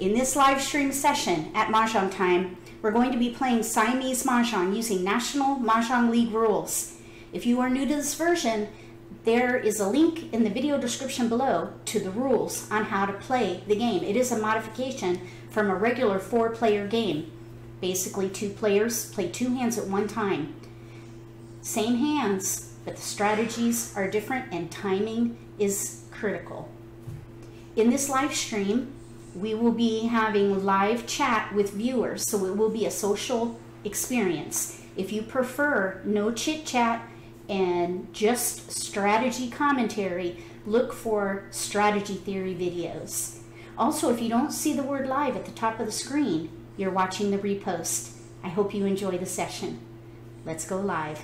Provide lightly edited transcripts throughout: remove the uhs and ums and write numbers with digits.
In this live stream session at Mahjong time, we're going to be playing Siamese Mahjong using National Mah Jongg League rules. If you are new to this version, there is a link in the video description below to the rules on how to play the game. It is a modification from a regular 4-player game. Basically, 2 players play 2 hands at one time. Same hands, but the strategies are different and timing is critical. In this live stream, we will be having live chat with viewers, so it will be a social experience. If you prefer no chit chat and just strategy commentary, look for strategy theory videos. Also, if you don't see the word live at the top of the screen, you're watching the repost. I hope you enjoy the session. Let's go live.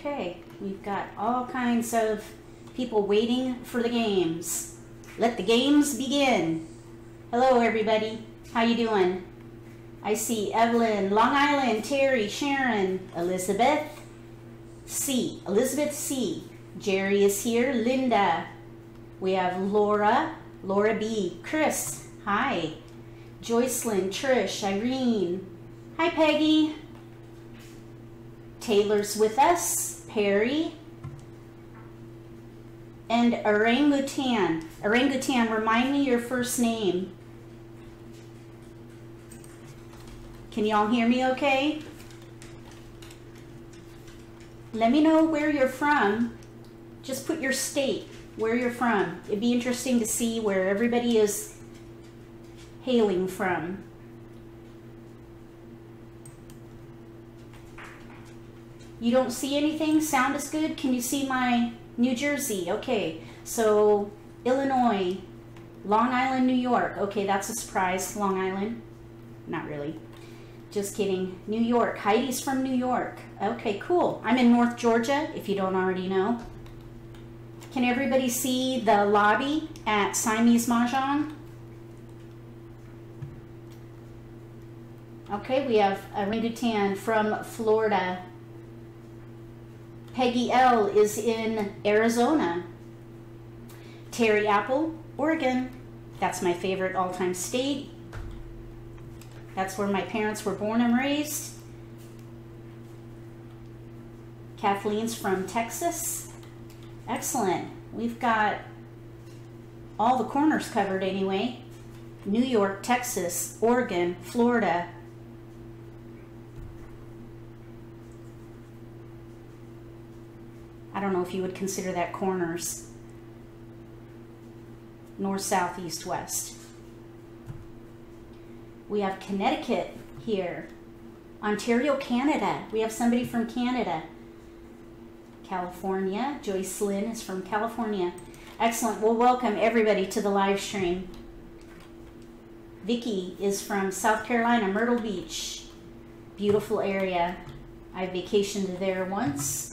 Okay, we've got all kinds of people waiting for the games. Let the games begin. Hello everybody, how you doing? I see Evelyn, Long Island, Terry, Sharon, Elizabeth C. Jerry is here, Linda. We have Laura, Laura B. Chris, hi. Joycelyn, Trish, Irene. Hi Peggy. Taylor's with us, Perry. And Orangutan. Orangutan, remind me your first name. Can y'all hear me okay? Let me know where you're from. Just put your state, where you're from. It'd be interesting to see where everybody is hailing from. You don't see anything? Sound is good? Can you see my... New Jersey, okay, so Illinois, Long Island, New York. Okay, that's a surprise, Long Island. Not really, just kidding. New York, Heidi's from New York. Okay, cool. I'm in North Georgia, if you don't already know. Can everybody see the lobby at Siamese Mahjong? Okay, we have Orangutan from Florida. Peggy L. is in Arizona. Terry Apple, Oregon. That's my favorite all-time state. That's where my parents were born and raised. Kathleen's from Texas. Excellent. We've got all the corners covered anyway. New York, Texas, Oregon, Florida. I don't know if you would consider that corners. North, south, east, west. We have Connecticut here. Ontario, Canada. We have somebody from Canada. California. Joycelyn is from California. Excellent. Well, welcome everybody to the live stream. Vicki is from South Carolina, Myrtle Beach. Beautiful area. I vacationed there once.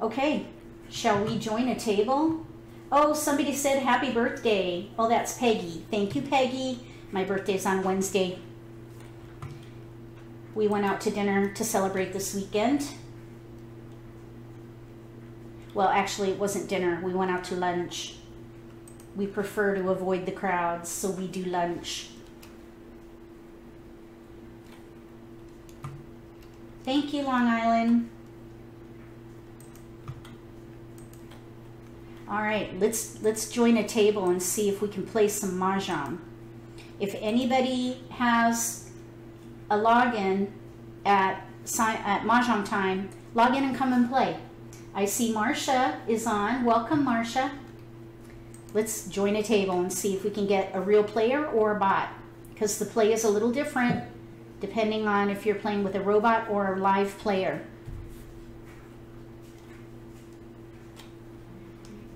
Okay, shall we join a table? Oh, somebody said happy birthday. Oh, that's Peggy. Thank you, Peggy. My birthday's on Wednesday. We went out to dinner to celebrate this weekend. Well, actually, it wasn't dinner. We went out to lunch. We prefer to avoid the crowds, so we do lunch. Thank you, Long Island. All right, let's join a table and see if we can play some Mahjong. If anybody has a login at Mahjong time, log in and come and play. I see Marcia is on. Welcome, Marcia. Let's join a table and see if we can get a real player or a bot, because the play is a little different depending on if you're playing with a robot or a live player.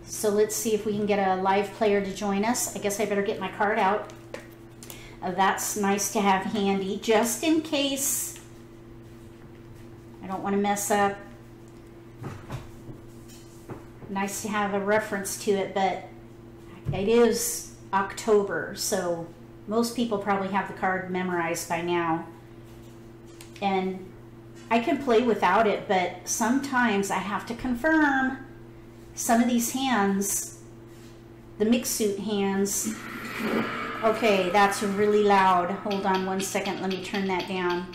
So let's see if we can get a live player to join us. I guess I better get my card out. That's nice to have handy, just in case. I don't want to mess up. Nice to have a reference to it, but It is October, so most people probably have the card memorized by now. And I can play without it, but sometimes I have to confirm some of these hands, the mixed suit hands. Okay, that's really loud. Hold on one second. Let me turn that down.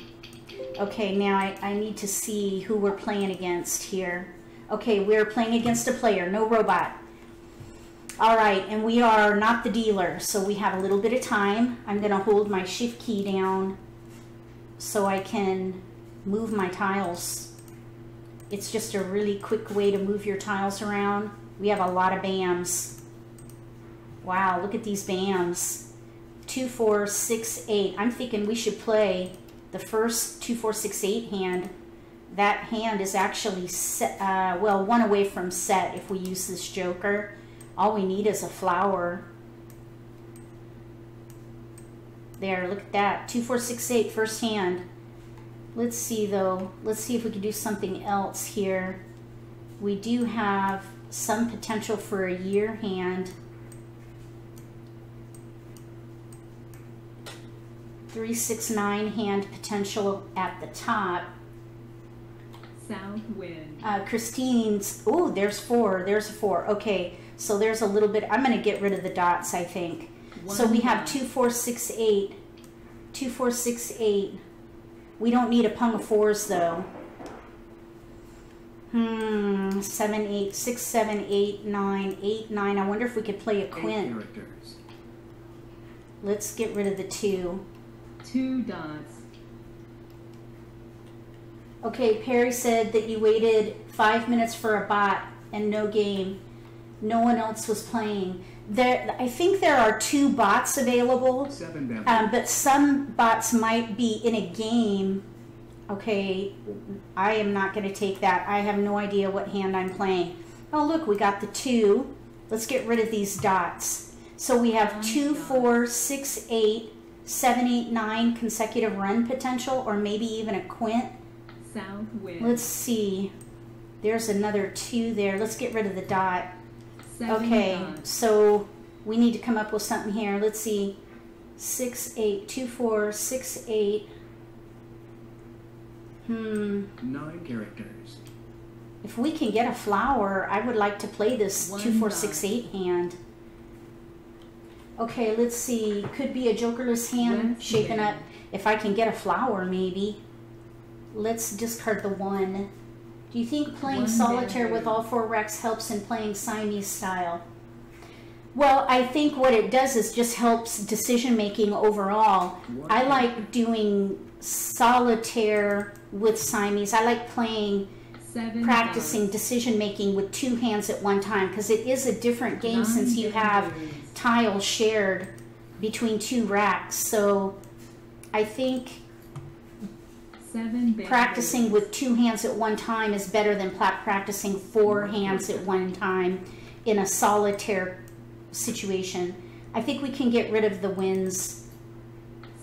Okay, now I need to see who we're playing against here. Okay, we're playing against a player, no robot. All right, and we are not the dealer, so we have a little bit of time. I'm going to hold my shift key down so I can move my tiles. It's just a really quick way to move your tiles around. We have a lot of BAMs. Wow, look at these BAMs. 2, 4, 6, 8. I'm thinking we should play the first 2, 4, 6, 8 hand. That hand is actually set, well, one away from set if we use this joker. All we need is a flower. There, look at that. 2, 4, 6, 8, first hand. Let's see though. Let's see if we can do something else here. We do have some potential for a year hand. 3, 6, 9 hand potential at the top. Sound win. Christine's. Oh, there's 4. There's a 4. Okay, so there's a little bit. I'm going to get rid of the dots, I think. One so we hand. Have 2, 4, 6, 8. 2, 4, 6, 8. We don't need a pung of 4s, though. 7, 8, 6, 7, 8, 9, 8, 9. I wonder if we could play a quint. Let's get rid of the 2. 2 dots. Okay, Perry said that you waited 5 minutes for a bot and no game. No one else was playing. There, I think there are 2 bots available, 7 but some bots might be in a game. Okay, I am not going to take that. I have no idea what hand I'm playing. Oh, look, we got the 2. Let's get rid of these dots. So we have 2, 4, 6, 8, 7, 8, 9 consecutive run potential, or maybe even a quint. Sound win. Let's see. There's another 2 there. Let's get rid of the dot. Okay, so we need to come up with something here. Let's see. 6, 8, 2, 4, 6, 8. 9 characters. If we can get a flower, I would like to play this 2, 4, 6, 8 hand. Okay, let's see. Could be a jokerless hand shaken up. If I can get a flower, maybe. Let's discard the 1. Do you think playing solitaire with all 4 racks helps in playing Siamese style? Well, I think what it does is just helps decision-making overall. I like doing solitaire with Siamese. I like playing, practicing decision-making with 2 hands at one time, because it is a different game since you have tiles shared between 2 racks. So I think practicing with 2 hands at one time is better than practicing 4 hands at one time in a solitaire situation. I think we can get rid of the wins.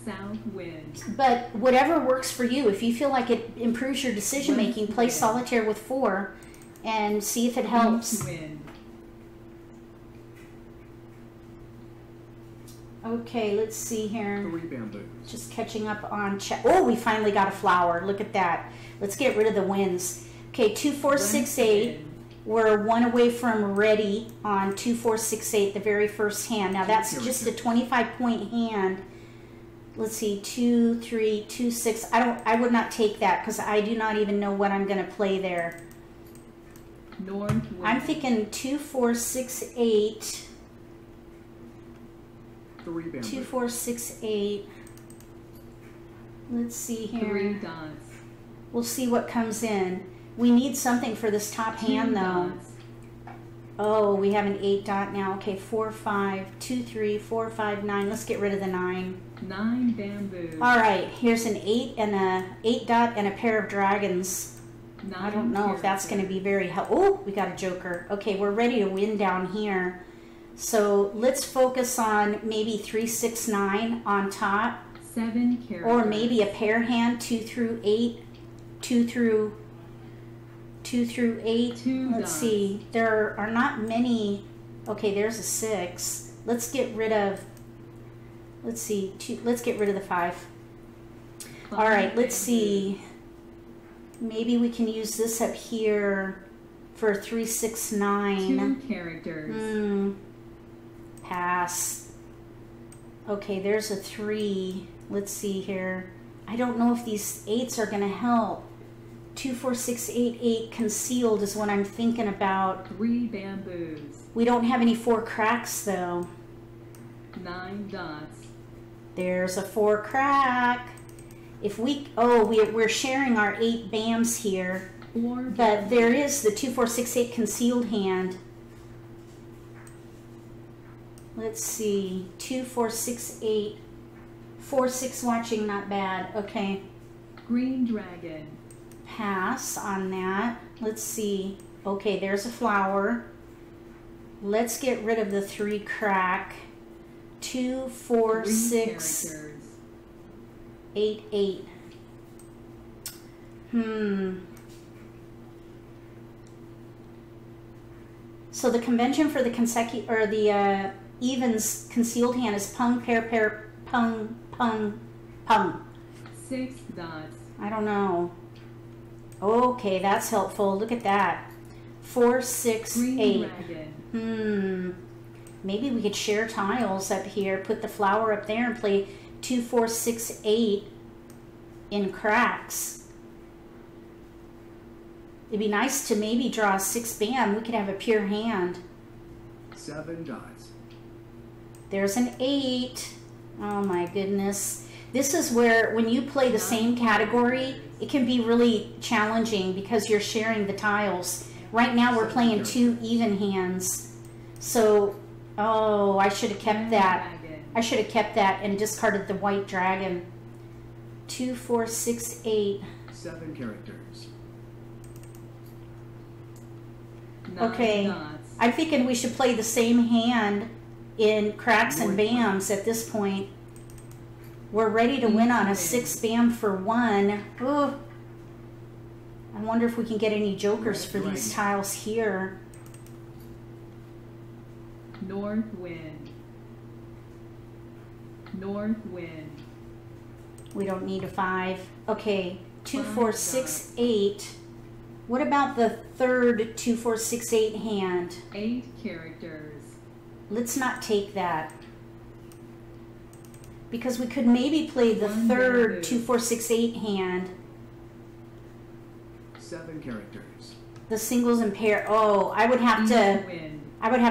Sound wins. But whatever works for you, if you feel like it improves your decision making, play solitaire with 4 and see if it helps. Okay, let's see here. 3 bamboos. Just catching up on chat. Oh, we finally got a flower. Look at that. Let's get rid of the wins. Okay, 2, 4, 6, 8. We're 1 away from ready on 2, 4, 6, 8, the very first hand. Now that's just a 25-point hand. Let's see, 2, 3, 2, 6. I would not take that because I do not even know what I'm going to play there. I'm thinking 2, 4, 6, 8. 2, 4, 6, 8. Let's see here. 3 dots. We'll see what comes in. We need something for this top hand though. Oh, we have an 8 dot now. Okay, 4, 5, 2, 3, 4, 5, 9. Let's get rid of the 9. 9 bamboos. All right, here's an 8 and a 8 dot and a pair of dragons. 9 I don't know if that's going to be very helpful. Oh, we got a joker. Okay, we're ready to win down here. So let's focus on maybe 3, 6, 9 on top. 7 characters. Or maybe a pair hand, 2 through 8, 2 through 8. Let's see. There are not many. Okay, there's a 6. Let's get rid of, let's see, two, let's get rid of the 5. All right, let's see. Maybe we can use this up here for 3, 6, 9. 2 characters. Pass. Okay, there's a 3. Let's see here. I don't know if these 8s are going to help. 2, 4, 6, 8, 8 concealed is what I'm thinking about. 3 bamboos. We don't have any 4 cracks though. 9 dots. There's a 4 crack. If we, oh, we're sharing our 8 bams here. But there is the 2, 4, 6, 8 concealed hand. Let's see, 2, 4, 6, 8. 4, 6 watching, not bad. Okay. Green dragon. Pass on that. Let's see. Okay, there's a flower. Let's get rid of the 3 crack. 2, 4, 6, 8, 8. So the convention for the consecutive or the evens concealed hand is pung, pair, pair, pung, pung, pung. 6 dots. I don't know. Okay, that's helpful. Look at that. 4, 6, 8. Maybe we could share tiles up here. Put the flower up there and play 2, 4, 6, 8 in cracks. It'd be nice to maybe draw a 6 bam. We could have a pure hand. 7 dots. There's an 8. Oh my goodness. This is where when you play the same category, it can be really challenging because you're sharing the tiles. Right now we're playing 2 even hands. So, oh, I should have kept that. I should have kept that and discarded the white dragon. 2, 4, 6, 8. 7 characters. Okay, I'm thinking we should play the same hand in cracks and bams at this point. We're ready to win on a 6 bam for 1. Ooh. I wonder if we can get any jokers for these tiles here. North wind. North wind. We don't need a 5. Okay, 2, 4, 6, 8. What about the third 2, 4, 6, 8 hand? 8 characters. Let's not take that. Because we could maybe play the 3rd 2, 4, 6, 8 hand. 7 characters. The singles and pair. Oh, I would have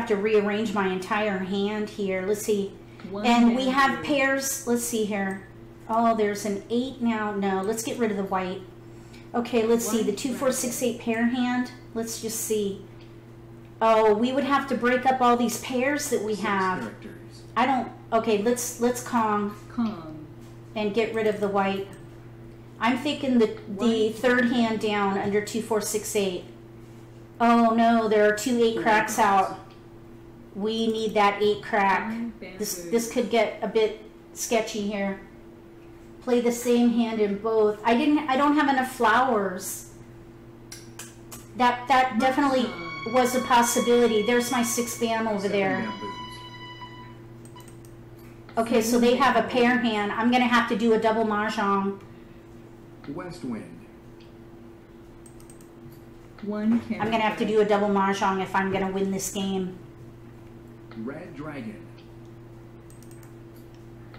to rearrange my entire hand here. Let's see. And we have pairs. Let's see here. Oh, there's an 8 now. No, let's get rid of the white. Okay, let's see. The 2, 4, 6, 8 pair hand. Let's just see. Oh, we would have to break up all these pairs that we have. 6 characters. I don't. Okay, let's Kong and get rid of the white. I'm thinking the 3rd hand down under 2, 4, 6, 8. Oh no, there are 2 8 cracks out. We need that 8 crack. This could get a bit sketchy here. Play the same hand in both. I don't have enough flowers. That definitely was a possibility. There's my 6 bam over there. Okay, so they have a pair hand. I'm going to have to do a double mahjong. West wind. I'm going to have to do a double mahjong if I'm going to win this game. Red dragon.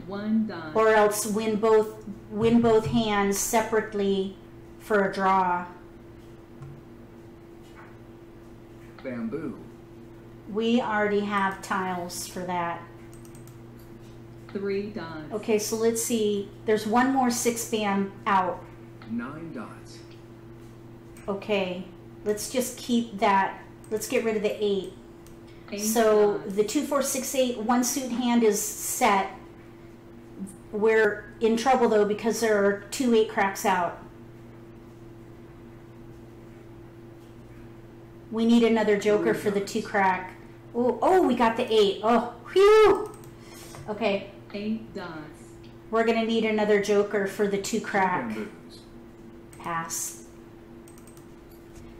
1 dot. Or else win both hands separately for a draw. Bamboo. We already have tiles for that. 3 dots. Okay, so let's see. There's one more 6 bam out. 9 dots. Okay, let's just keep that. Let's get rid of the 8. So dots. The 2, 4, 6, 8 1-suit hand is set. We're in trouble though because there are 2 8 cracks out. We need another joker for the 2 crack. Oh, we got the 8. Oh, whew. Okay. 8 dots. We're going to need another joker for the 2 crack. Pass.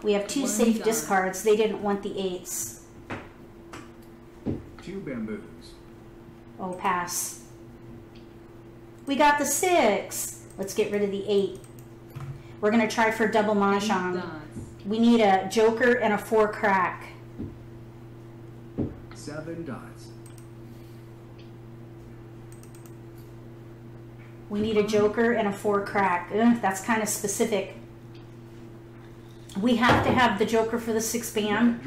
We have 2 safe discards. They didn't want the 8s. 2 bamboos. Oh, pass. We got the 6. Let's get rid of the 8. We're going to try for double mahjong. We need a joker and a 4 crack. 7 dots. We need a joker and a 4 crack. Ugh, that's kind of specific. We have to have the joker for the 6 band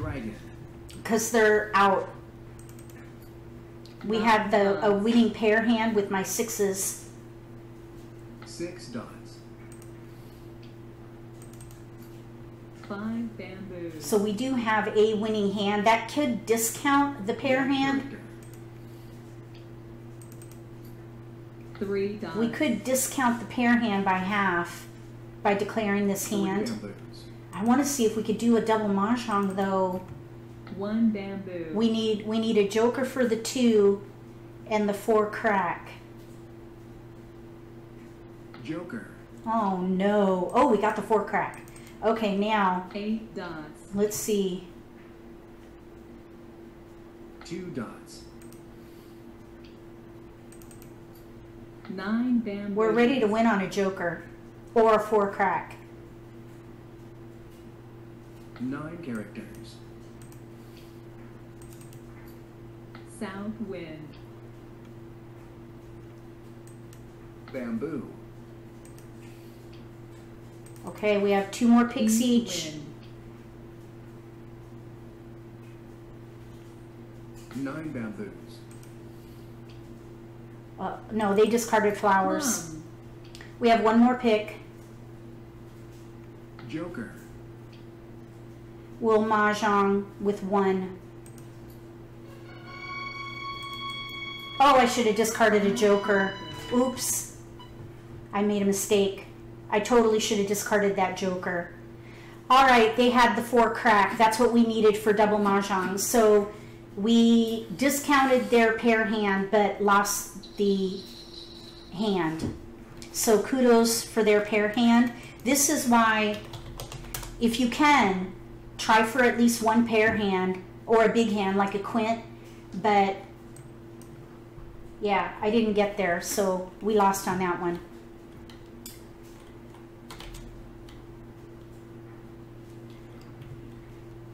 because they're out. We have a winning pair hand with my 6s. 6 dots. 5 bamboos. So we do have a winning hand. That could discount the pair hand. 3 dots. We could discount the pair hand by half by declaring this hand. I want to see if we could do a double mahjong though. 1 bamboo. We need a joker for the 2 and the 4 crack. Joker. Oh no. Oh, we got the 4 crack. Okay, now 8 dots. Let's see. 2 dots. 9 bamboo. We're ready to win on a joker or a 4 crack. 9 characters. South wind. Bamboo. Okay, we have 2 more picks each. 9 bamboos. No, they discarded flowers. We have 1 more pick. Joker. We'll mahjong with 1. Oh, I should have discarded a joker. Oops. I made a mistake. I totally should have discarded that joker. All right, they had the 4 crack. That's what we needed for double mahjong. So we discounted their pair hand but lost the hand. So kudos for their pair hand. This is why, if you can, try for at least 1 pair hand or a big hand like a quint, but yeah, I didn't get there, so we lost on that one.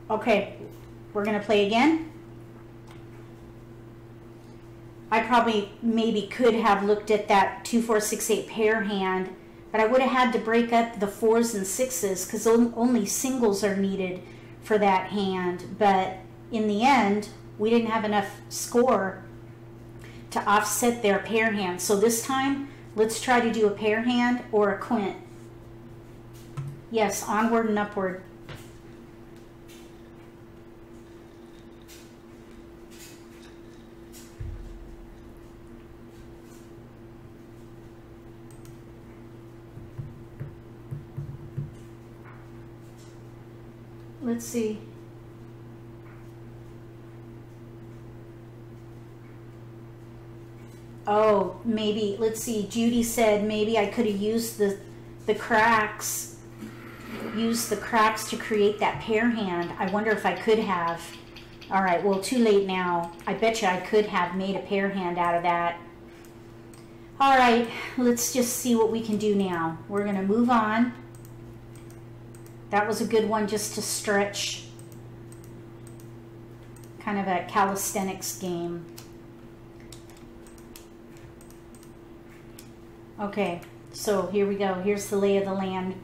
Okay, we're gonna play again. I probably maybe could have looked at that 2, 4, 6, 8 pair hand, but I would have had to break up the 4s and 6s because only singles are needed for that hand, but in the end we didn't have enough score to offset their pair hand. So this time let's try to do a pair hand or a quint. Yes, onward and upward. Let's see. Oh, maybe, let's see, Judy said maybe I could have used the cracks to create that pair hand. I wonder if I could have. All right, well, too late now. I bet you I could have made a pair hand out of that. All right, let's just see what we can do now. We're gonna move on. That was a good one just to stretch. Kind of a calisthenics game. Okay, so here we go. Here's the lay of the land.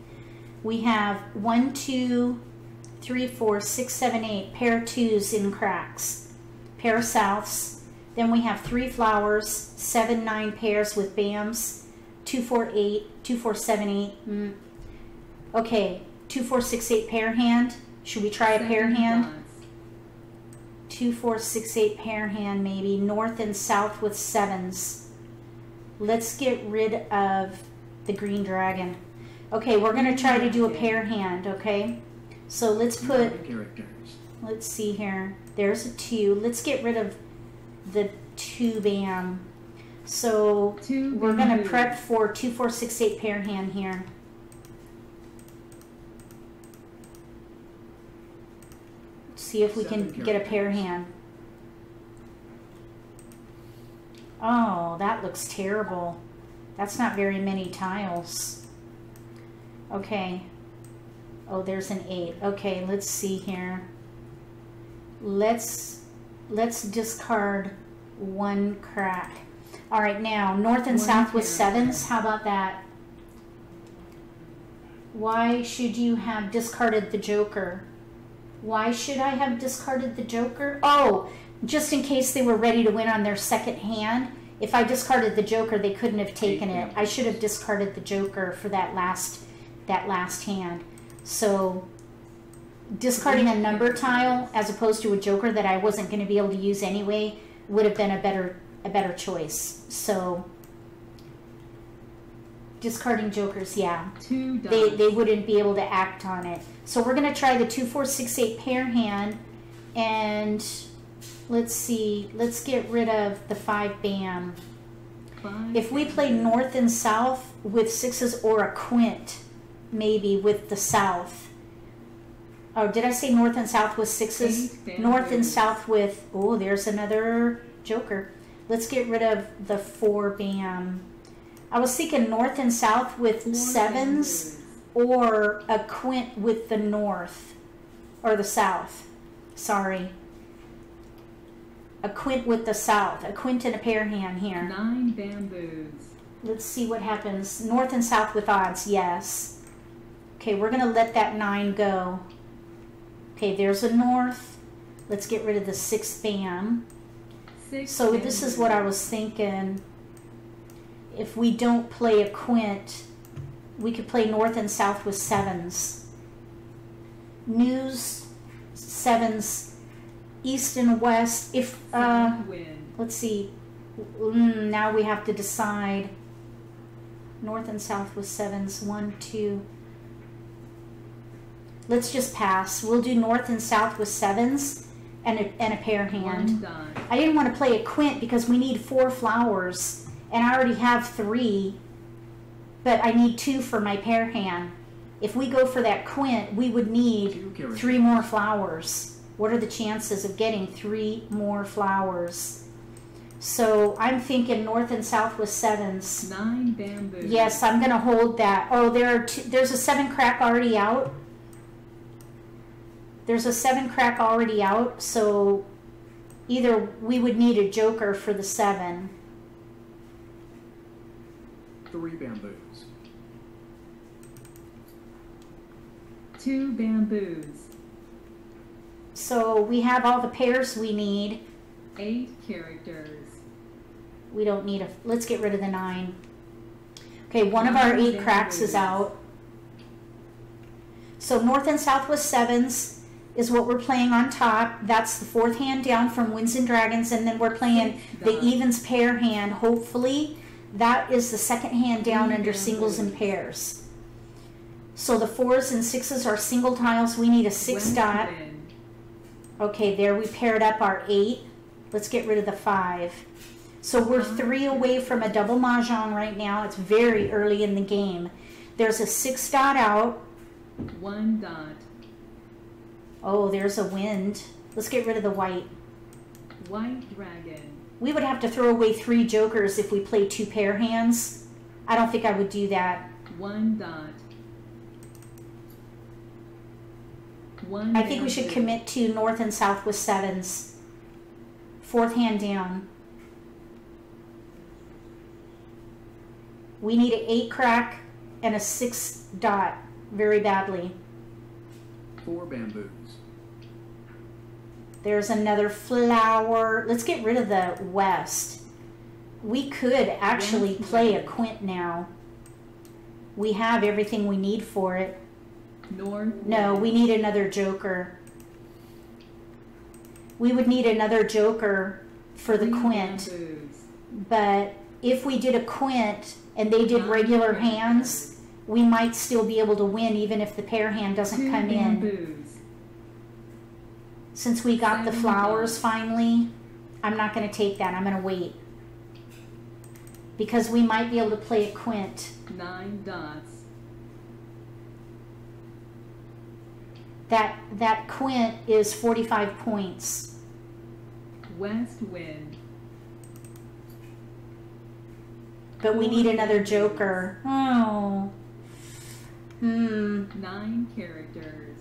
We have 1, 2, 3, 4, 6, 7, 8 pair 2s in cracks, pair souths. Then we have 3 flowers, 7, 9 pairs with bams, 2, 4, 8, 2, 4, 7, 8. Okay, 2, 4, 6, 8 pair hand. Should we try a pair hand? 2, 4, 6, 8 pair hand maybe. North and south with 7s. Let's get rid of the green dragon. Okay, we're going to try to do a pair hand, okay? So let's put, let's see here. There's a 2. Let's get rid of the 2 bam. So we're going to prep for 2, 4, 6, 8 pair hand here. Let's see if we can get a pair hand. Oh, that looks terrible. That's not very many tiles. Okay. Oh, there's an 8. Okay, let's see here. Let's discard one crack. All right, now, north and south with 7s. How about that? Why should you have discarded the joker? Why should I have discarded the joker? Oh, just in case they were ready to win on their second hand. If I discarded the joker, they couldn't have taken it. I should have discarded the joker for that last hand. So discarding a number tile as opposed to a joker that I wasn't going to be able to use anyway would have been a better choice. So discarding jokers, yeah, they wouldn't be able to act on it. So we're going to try the 2, 4, 6, 8 pair hand, and let's see. Let's get rid of the 5 bam. If we play north and south with 6s or a quint, maybe with the south. Oh, did I say north and south with 6s? North and south with, oh, there's another joker. Let's get rid of the 4 bam. I was thinking north and south with 7s or a quint with the north or the south. Sorry. A quint with the south. A quint and a pair hand here. 9 bamboos. Let's see what happens. North and south with odds, yes. Okay, we're going to let that 9 go. Okay, there's a north. Let's get rid of the 6 bam. So this is what I was thinking. If we don't play a quint, we could play north and south with 7s. News, 7s, east and west. If let's see, now we have to decide. North and south with 7s, 1, 2. Let's just pass. We'll do north and south with 7s and a pair hand. I didn't want to play a quint because we need 4 flowers, and I already have 3, but I need 2 for my pair hand. If we go for that quint, we would need 3 more flowers. What are the chances of getting 3 more flowers? So I'm thinking north and south with 7s. 9 bamboos. Yes, I'm going to hold that. Oh, there's a 7 crack already out. There's a 7 crack already out, so either we would need a joker for the 7. 3 bamboos. 2 bamboos. So we have all the pairs we need. 8 characters. We don't need a... Let's get rid of the 9. Okay, one of our 8 cracks is out. So north and south with 7s. Is what we're playing on top. That's the 4th hand down from Winds and Dragons, and then we're playing the evens pair hand, hopefully. That is the 2nd hand down under singles and pairs. So the 4s and 6s are single tiles. We need a 6 dot. Okay, there we paired up our 8. Let's get rid of the 5. So we're 3 away from a double mahjong right now. It's very early in the game. There's a 6 dot out. 1 dot. Oh, there's a wind. Let's get rid of the white. White dragon. We would have to throw away 3 jokers if we play 2 pair hands. I don't think I would do that. 1 dot. 1 I think we should commit to north and south with 7s. 4th hand down. We need an 8 crack and a 6 dot very badly. 4 bamboos. There's another flower. Let's get rid of the west. We could actually play a quint now. We have everything we need for it. No, we need another joker. We would need another joker for the quint. But if we did a quint and they did regular hands, we might still be able to win even if the pair hand doesn't come in. Since we got the flowers finally, I'm not going to take that. I'm going to wait. Because we might be able to play a quint. 9 dots. That quint is 45 points. West wind. But we need another joker. Oh. Hmm. 9 characters.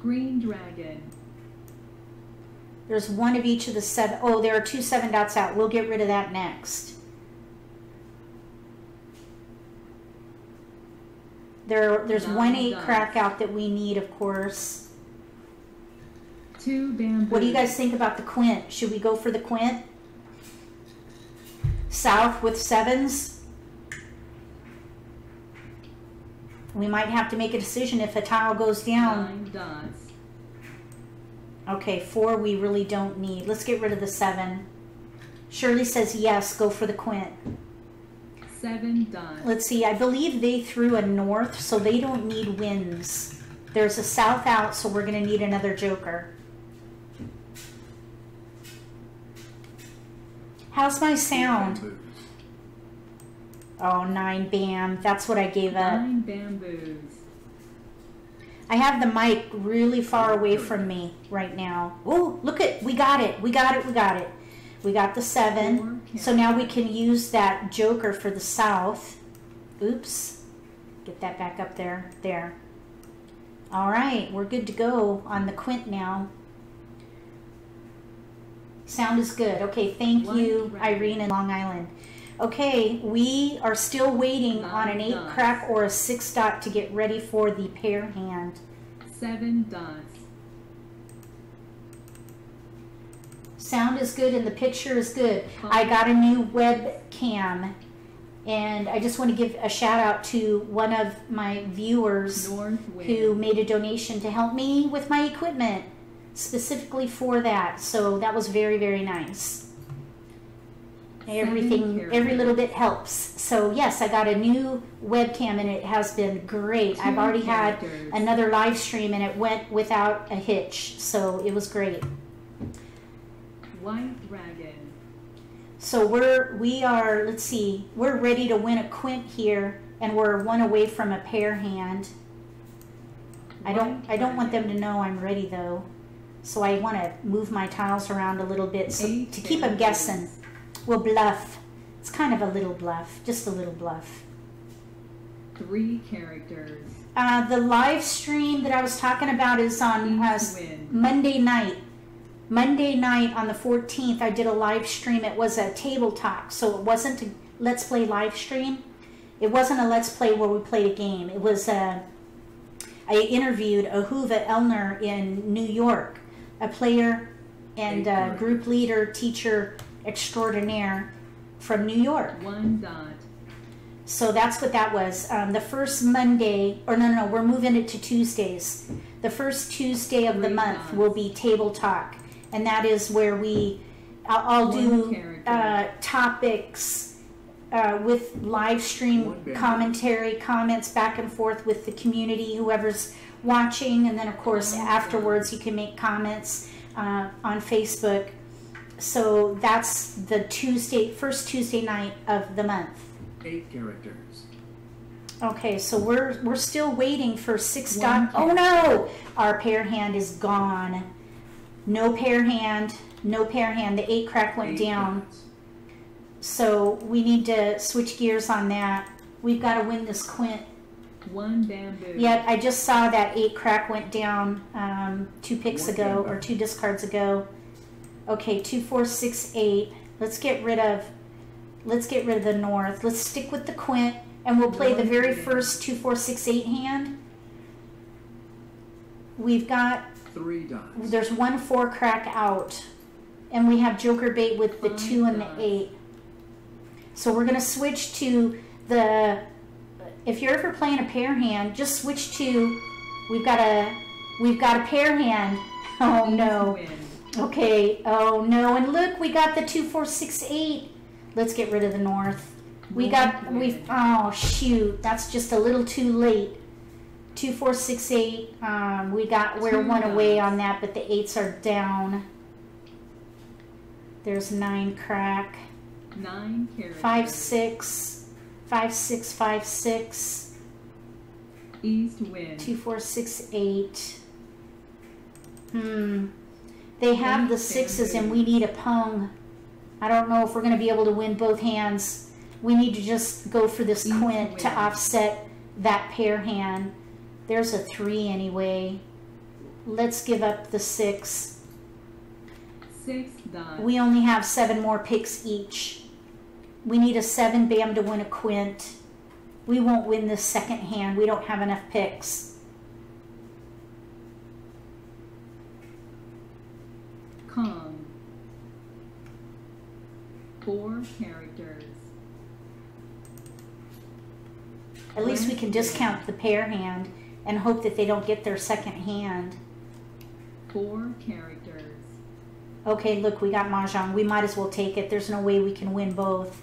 Green dragon. There's one of each of the 7. Oh, there are 2 7 dots out. We'll get rid of that next. There's 1 8 dots. Crack out that we need, of course. 2 bamboo. What do you guys think about the quint? Should we go for the quint? South with 7s? We might have to make a decision if a tile goes down. 9 dots. Okay, 4 we really don't need. Let's get rid of the 7. Shirley says yes, go for the quint. 7 dots. Let's see, I believe they threw a north, so they don't need wins. There's a south out, so we're going to need another joker. How's my sound? Oh, 9 bam. That's what I gave up. 9 bamboos. I have the mic really far away from me right now. Oh, look at, we got it. We got it. We got it. We got the 7. So now we can use that joker for the south. Oops. Get that back up there. There. All right. We're good to go on the quint now. Sound is good. Okay. Thank you, Irene in Long Island. Okay, we are still waiting on an 8 dots. Crack or a 6 dot to get ready for the pair hand. 7 dots. Sound is good and the picture is good. 5. I got a new webcam, and I just want to give a shout out to one of my viewers who made a donation to help me with my equipment, specifically for that. So that was very, very nice. Everything, every little bit helps. So yes, I got a new webcam and it has been great. I've already had another live stream and it went without a hitch, so it was great. White dragon. So we are let's see, we're ready to win a quint here, and we're 1 away from a pair hand. I don't want them to know I'm ready though, so I want to move my tiles around a little bit so, to keep them guessing. We'll bluff. It's kind of a little bluff. Just a little bluff. 3 characters. The live stream that I was talking about is on Monday night. Monday night on the 14th, I did a live stream. It was a table talk, so it wasn't a Let's Play live stream. It wasn't a Let's Play where we played a game. It was a... I interviewed Ahuva Elner in New York, a player and group leader, teacher, extraordinaire from New York. 1 dot. So that's what that was. The first Monday, or no, we're moving it to Tuesdays. The first Tuesday of the month will be table talk, and that is where we, I'll do topics with live stream commentary, comments back and forth with the community, whoever's watching, and then of course afterwards you can make comments on Facebook. So that's the first Tuesday night of the month. 8 characters. Okay, so we're still waiting for 6 dot. Oh no! Our pair hand is gone. No pair hand. No pair hand. The 8 crack went down. So we need to switch gears on that. We've got to win this quint. 1 bamboo. Yeah, I just saw that 8 crack went down 2 picks ago, or 2 discards ago. Okay, 2 4 6 8. Let's get rid of the north. Let's stick with the quint, and we'll play the very first 2 4 6 8 hand. We've got 3 dots. There's 1 4 crack out, and we have joker bait with the 2 and the 8. So we're gonna switch to the. If you're ever playing a pair hand, just switch to. We've got a pair hand. Oh no. Okay, oh no, and look, we got the 2 4 6 8. Let's get rid of the north. Oh shoot, that's just a little too late. 2 4 6 8. We're 1 away on that, but the 8s are down. There's 9 crack. 9 characters. 5 6 5 6 5 6. East wind. 2 4 6 8. They have the 6s, and we need a pong. I don't know if we're going to be able to win both hands. We need to just go for this quint to offset that pair hand. There's a 3 anyway. Let's give up the 6. 6 done. We only have 7 more picks each. We need a 7 bam to win a quint. We won't win this second hand. We don't have enough picks. Kong. 4 characters. At least we can discount the pair hand and hope that they don't get their second hand. 4 characters. Okay, look, we got Mahjong. We might as well take it. There's no way we can win both.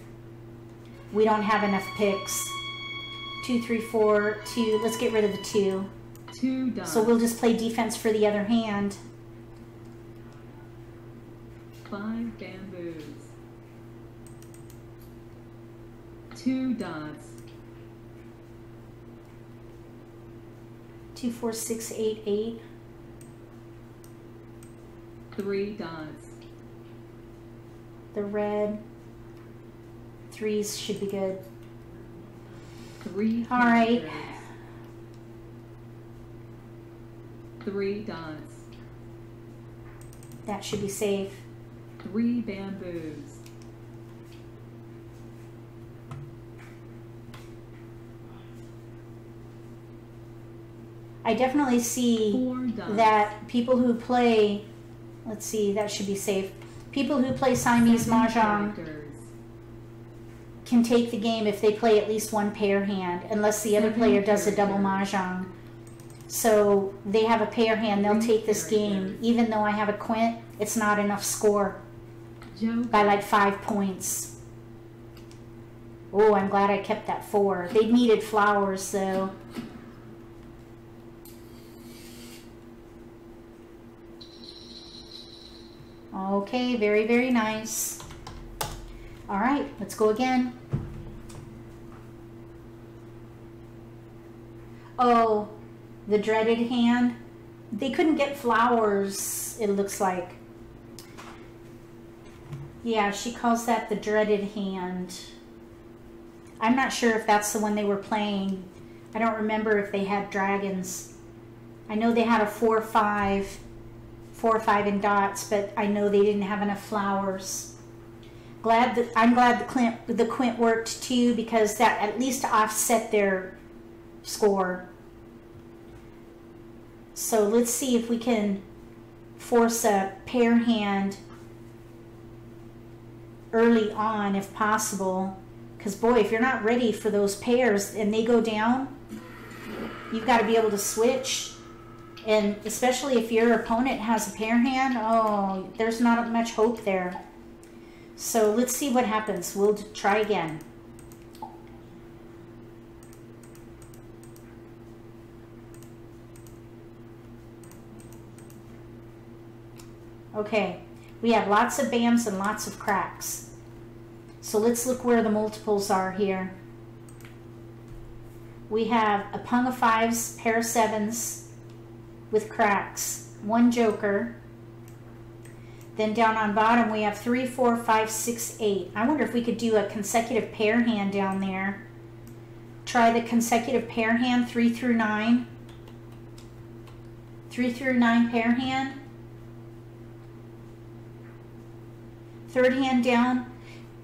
We don't have enough picks. 2, 3, 4, 2. Let's get rid of the 2. 2 done. So we'll just play defense for the other hand. 5 bamboos. 2 dots. 2, 4, 6, 8, 8. 3 dots. The red 3s should be good. 3. All right. 3 dots. That should be safe. 3 bamboos. 4 dots. That people who play, let's see, that should be safe. People who play Siamese Mahjong can take the game if they play at least one pair hand, unless the other player does a double Mahjong. So they have a pair hand, they'll take this game. Even though I have a quint, it's not enough score by like 5 points. Oh, I'm glad I kept that 4. They needed flowers, so. Okay, very, very nice. All right, let's go again. Oh, the dreaded hand. They couldn't get flowers, it looks like. Yeah, she calls that the dreaded hand. I'm not sure if that's the one they were playing. I don't remember if they had dragons. I know they had a 4-5. 4 or 5 in dots, but I know they didn't have enough flowers. I'm glad the quint worked too, because that at least offset their score. So let's see if we can force a pair hand early on if possible. Because boy, if you're not ready for those pairs and they go down, you've got to be able to switch. And especially if your opponent has a pair hand, oh, there's not much hope there. So let's see what happens. We'll try again. Okay, we have lots of bams and lots of cracks. So let's look where the multiples are here. We have a pung of 5s, pair of 7s, with cracks, 1 joker. Then down on bottom we have 3, 4, 5, 6, 8. I wonder if we could do a consecutive pair hand down there. Try the consecutive pair hand, 3 through 9. 3 through 9 pair hand. Third hand down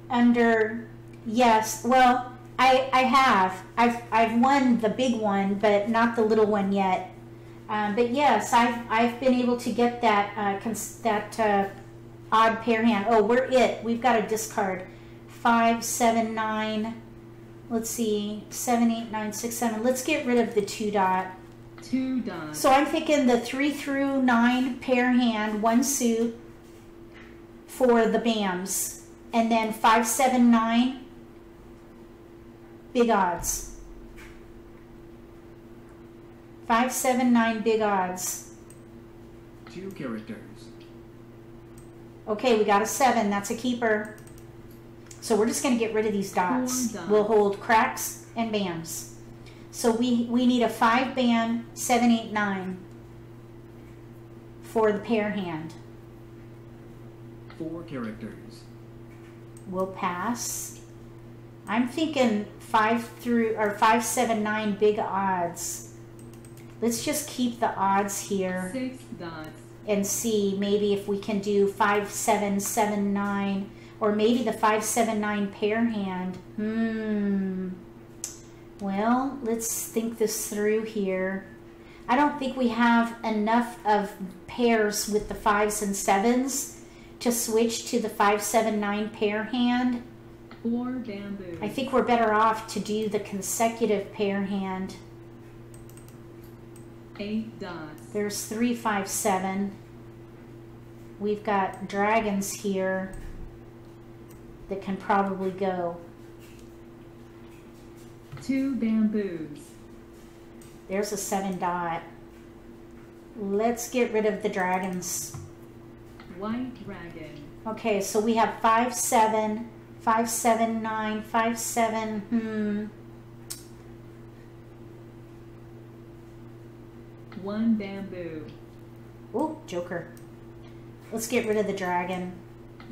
under, yes, well, I've won the big one, but not the little one yet. But yes, I've been able to get that odd pair hand. Oh, we're it. We've got a discard. 5, 7, 9. Let's see. 7, 8, 9, 6, 7. Let's get rid of the 2 dot. 2 dot. So I'm thinking the 3 through 9 pair hand, 1 suit for the bams, and then 5, 7, 9 big odds. 5, 7, 9 big odds. 2 characters. Okay, we got a 7. That's a keeper. So we're just going to get rid of these dots. We'll hold cracks and bams. So we need a 5 bam, 7, 8, 9 for the pair hand. 4 characters. will pass. I'm thinking 5, 7, 9 big odds. Let's just keep the odds here. 6 dots. And see maybe if we can do 5, 7, 7, 9, or maybe the 5, 7, 9 pair hand. Well, let's think this through here. I don't think we have enough of pairs with the 5s and 7s to switch to the 5, 7, 9 pair hand. Or bamboo. I think we're better off to do the consecutive pair hand. 8 dots. There's 3, 5, 7. We've got dragons here that can probably go. 2 bamboos. There's a 7 dot. Let's get rid of the dragons. White dragon. Okay, so we have 5, 7, 5, 7, 9, 5, 7. Hmm. 1 bamboo. Oh, joker. Let's get rid of the dragon.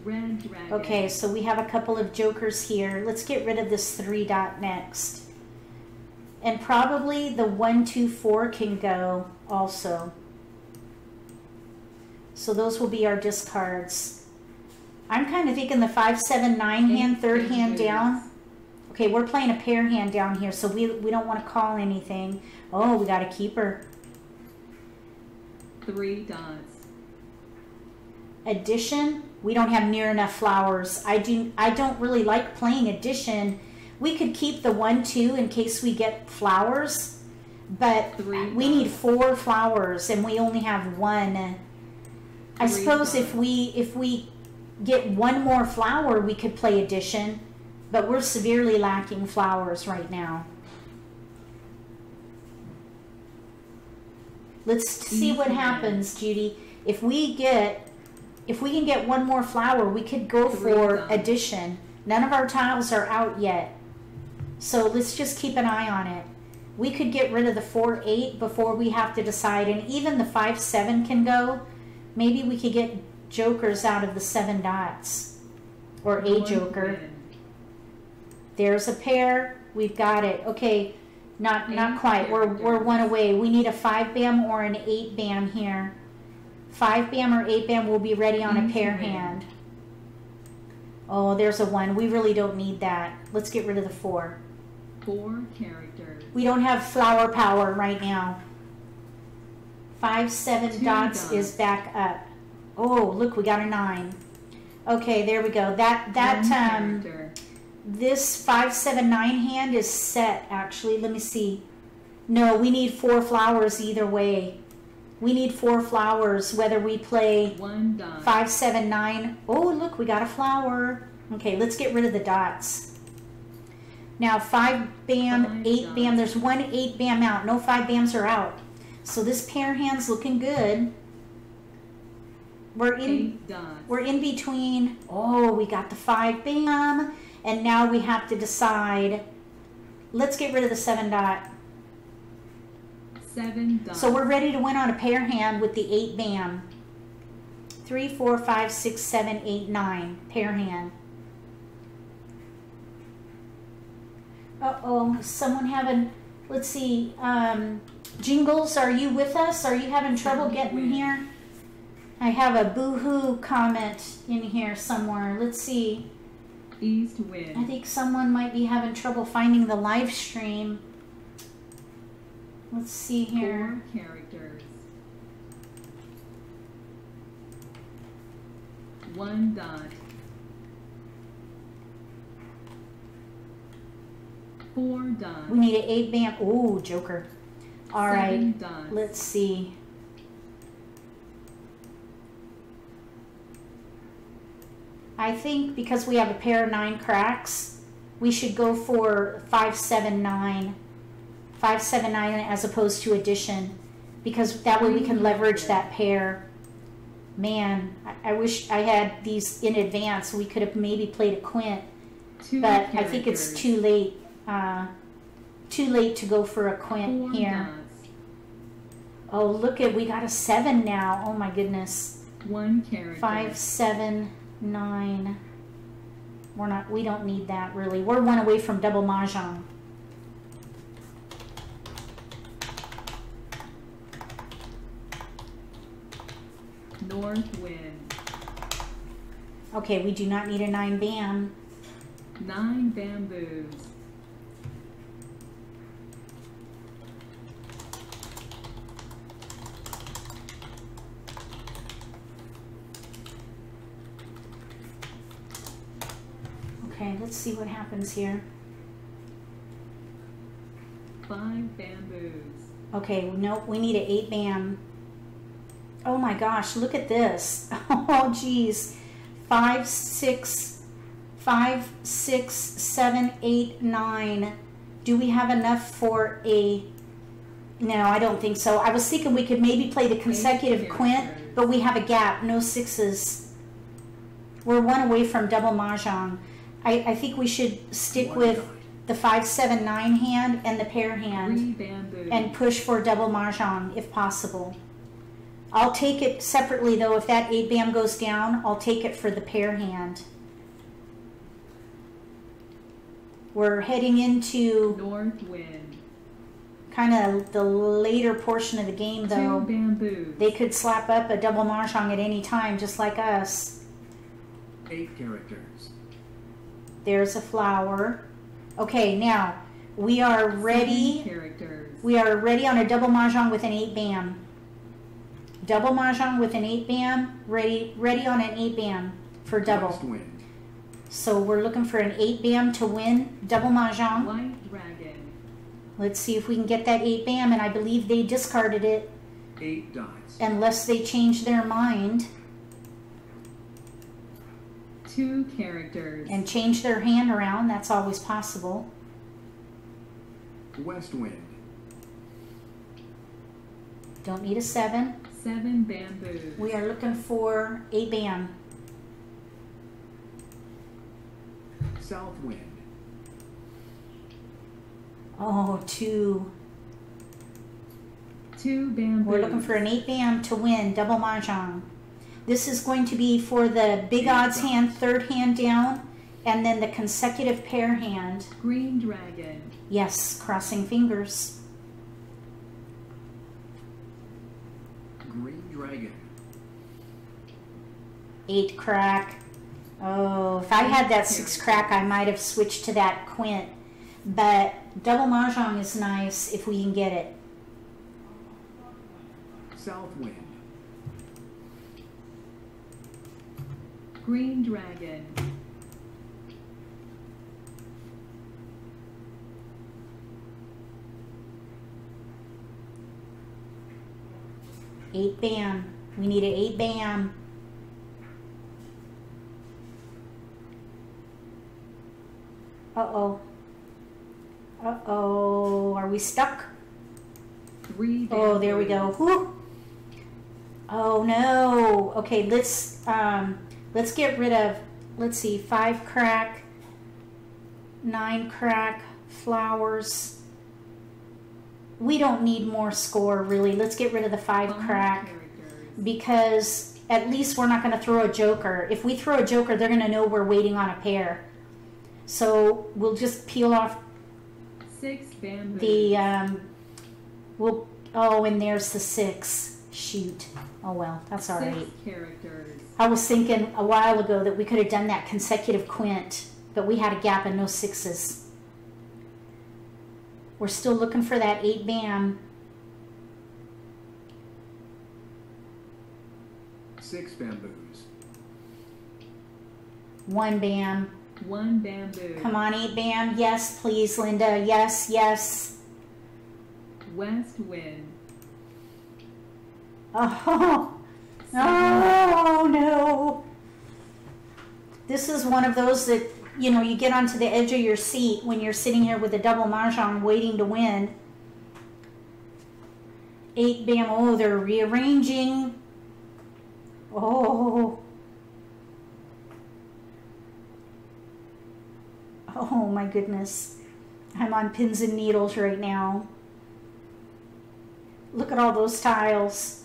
Red dragon. Okay, so we have a couple of jokers here. Let's get rid of this 3 dot next. And probably the 1, 2, 4 can go also. So those will be our discards. I'm kind of thinking the 5, 7, 9 hand, third hand down. Okay, we're playing a pair hand down here, so we don't want to call anything. Oh, we got a keeper. 3 dots. Addition. We don't have near enough flowers. I don't really like playing addition. We could keep the 1, 2 in case we get flowers, but we need 4 flowers and we only have 1. I suppose if we get 1 more flower, we could play addition, but we're severely lacking flowers right now. Let's see what happens, Judy. If we can get 1 more flower, we could go for addition. None of our tiles are out yet, so let's just keep an eye on it. We could get rid of the 4, 8 before we have to decide, and even the 5, 7 can go. Maybe we could get jokers out of the 7 dots, or a joker. There's a pair. We've got it. Okay, not quite. We're 1 away. We need a 5 bam or an 8 bam here. 5 bam or 8 bam will be ready on a pair hand. Oh, there's a 1. We really don't need that. Let's get rid of the 4. 4 characters. We don't have flower power right now. 5, 7 dots is back up. Oh, look, we got a 9. Okay, there we go. This 5, 7, 9 hand is set, actually. Let me see. No, we need 4 flowers either way. We need 4 flowers whether we play 5, 7, 9. Oh, look, we got a flower. Okay, let's get rid of the dots. Now, 5 bam, 8 bam. There's 1 8 bam out. No 5 bams are out. So this pair hand's looking good. We're in between. Oh, we got the 5 bam, and now we have to decide. Let's get rid of the 7 dot. 7 dot. So we're ready to win on a pair hand with the 8 bam. 3, 4, 5, 6, 7, 8, 9 pair hand. Someone having. Let's see. Jingles, are you with us? Are you having trouble getting here? I have a boohoo comment in here somewhere. Let's see. East wind. I think someone might be having trouble finding the live stream. Let's see here. 4 characters. 1 dot. 4 dot. We need an 8 bam. Oh, joker. All right. Dots. Let's see. 'Cause we have a pair of 9 cracks, we should go for 5, 7, 9. 5, 7, 9 as opposed to addition, because that way we can leverage that pair. Man, I wish I had these in advance. We could have maybe played a quint, but I think it's too late. Too late to go for a quint here. Oh, look at, we got a 7 now. Oh my goodness. 1 character. 5, 7. 9. We don't need that really. We're one away from double mahjong. North wind. Okay, we do not need a 9 bam. 9 bamboos. Okay, let's see what happens here. 5 bamboos. Okay, nope, we need an 8 bam. Oh my gosh, look at this. Oh geez. 5, 6, 5, 6, 7, 8, 9. Do we have enough for a... No, I don't think so. I was thinking we could maybe play the consecutive quint, but we have a gap. No sixes. We're one away from double mahjong. I think we should stick with the 5, 7, 9 hand and the pair hand and push for double mahjong if possible. I'll take it separately though. If that 8 bam goes down, I'll take it for the pair hand. We're heading into north wind. Kind of the later portion of the game though. 2 bamboos. They could slap up a double mahjong at any time, just like us. 8 characters. There's a flower. Okay, now we are ready. We are ready on a double mahjong with an 8 bam. Double mahjong with an 8 bam. Ready on an 8 bam for double. So we're looking for an 8 bam to win double mahjong. White dragon. Let's see if we can get that 8 bam, and I believe they discarded it. 8 dice. Unless they change their mind. 2 characters. And change their hand around. That's always possible. West wind. Don't need a 7. 7 bamboos. We are looking for 8 bam. South wind. Oh, 2. 2 bamboos. We're looking for an 8 bam to win double mahjong. This is going to be for the big odds hand, third hand down, and then the consecutive pair hand. Green dragon. Yes, crossing fingers. Green dragon. 8 crack. Oh, if I had that 6 crack, I might have switched to that quint. But double mahjong is nice if we can get it. South wind. Green dragon. Eight bam. We need an 8 bam. Uh-oh. Uh-oh. Are we stuck? 3 bam. Oh, there we go. Whew. Oh, no. Okay, let's get rid of, let's see, 5 crack, 9 crack, flowers. We don't need more score, really. Let's get rid of the 5 crack because at least we're not going to throw a joker. If we throw a joker, they're going to know we're waiting on a pair. So we'll just peel off 6 bamboos. The, oh, and there's the 6. Shoot. Oh, well, that's all right. 6 characters. I was thinking a while ago that we could have done that consecutive quint, but we had a gap and no 6s. We're still looking for that 8 bam. 6 bamboos. 1 bam. 1 bamboo. Come on, 8 bam. Yes, please, Linda. Yes, yes. West wind. Oh, oh no. This is one of those that, you know, you get onto the edge of your seat when you're sitting here with a double mahjong waiting to win. 8 bam. Oh, they're rearranging. Oh. Oh my goodness. I'm on pins and needles right now. Look at all those tiles.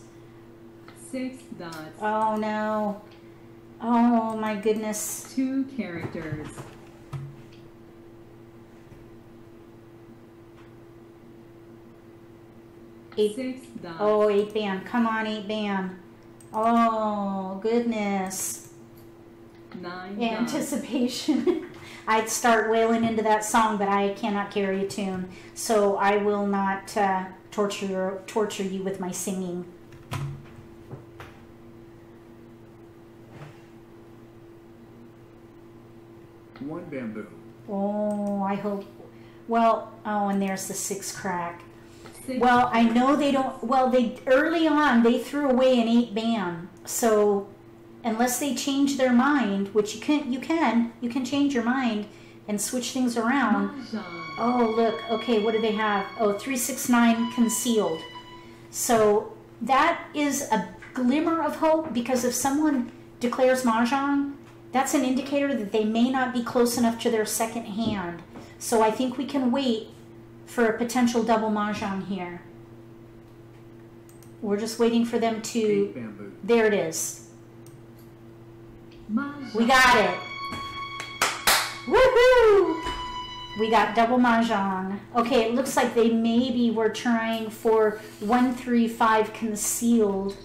6 dots. Oh no. Oh my goodness. 2 characters. $6. Oh, 8 band. Come on, 8 band. Oh, goodness. 9. Anticipation. I'd start wailing into that song, but I cannot carry a tune. So I will not torture you with my singing. One bamboo. Oh, I hope. Well, oh, and there's the 6 crack. Well, I know they don't. Well, they early on they threw away an 8 band. So, unless they change their mind, which you can change your mind and switch things around. Oh, look. Okay, what do they have? Oh, 3 6 9 concealed. So that is a glimmer of hope, because if someone declares mahjong, that's an indicator that they may not be close enough to their second hand. So I think we can wait for a potential double mahjong here. We're just waiting for them to... There it is. Mahjong. We got it. Woohoo! We got double mahjong. Okay, it looks like they maybe were trying for 1 3 5 concealed.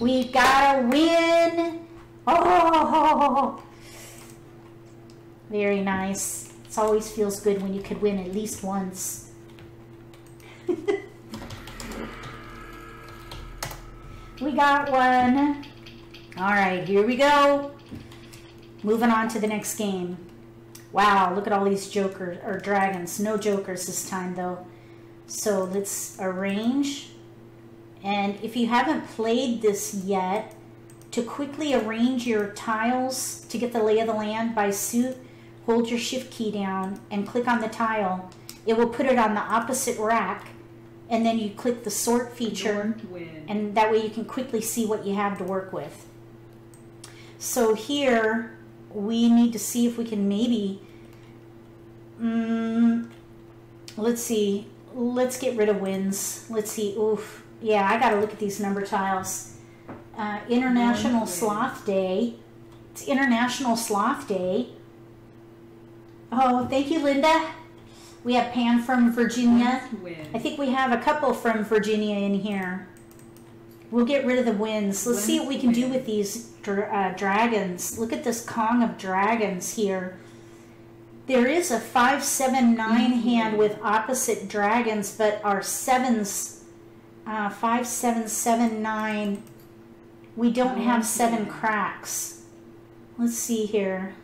We gotta win! Oh! Very nice. It always feels good when you could win at least once. We got 1. All right, here we go. Moving on to the next game. Wow, look at all these jokers, or dragons. No jokers this time, though. So let's arrange. And if you haven't played this yet, to quickly arrange your tiles to get the lay of the land by suit, hold your shift key down and click on the tile. It will put it on the opposite rack, and then you click the sort feature, and that way you can quickly see what you have to work with. So here we need to see if we can maybe, let's see, let's get rid of wins. Let's see, oof, yeah, I gotta look at these number tiles. International Sloth Day. It's International Sloth Day. Oh, thank you, Linda. We have Pam from Virginia. I think we have a couple from Virginia in here. We'll get rid of the wins. Let's see what we can do with these dragons. Look at this Kong of Dragons here. There is a 5 7 9 hand with opposite dragons, but our 7s, 5 7 7 9. We don't have 7 cracks. Let's see here.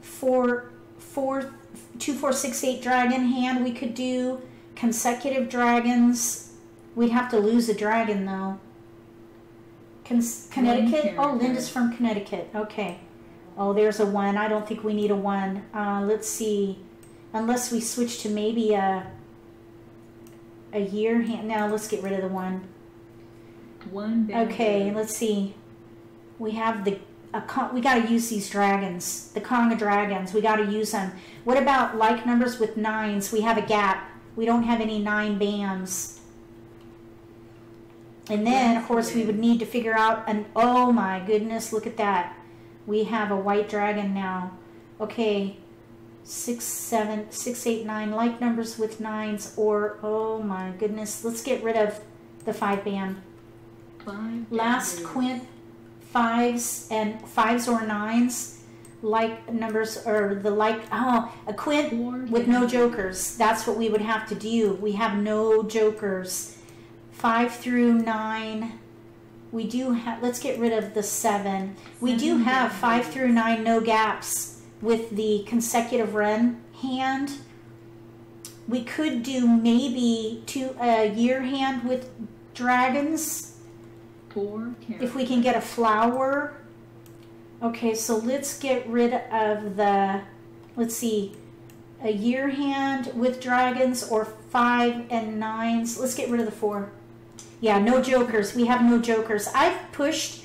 4 4 2 4 6 8 dragon hand we could do. Consecutive dragons. We'd have to lose a dragon though. Connecticut? Oh, Linda's from Connecticut. Okay. Oh, there's a 1. I don't think we need a 1. Let's see. Unless we switch to maybe a year hand. No, let's get rid of the 1. Okay, let's see. We have the... we got to use these dragons. The Kong of Dragons. We got to use them. What about like numbers with 9s? We have a gap. We don't have any 9 bands. And then, of course, we would need to figure out an... Oh, my goodness. Look at that. We have a white dragon now. Okay. 6, 7, 6, 8, 9. Like numbers with 9s or... Oh, my goodness. Let's get rid of the 5 band. Last quint. 5s or 9s, like numbers, or the like, oh, a quint with no jokers. That's what we would have to do. We have no jokers. 5 through 9. We do have, let's get rid of the 7. We do have 5 through 9 no gaps with the consecutive run hand. We could do maybe a year hand with dragons. If we can get a flower. Okay, so let's get rid of the, let's see, a year hand with dragons or 5 and 9s. Let's get rid of the 4. Yeah, no jokers. We have no jokers. I've pushed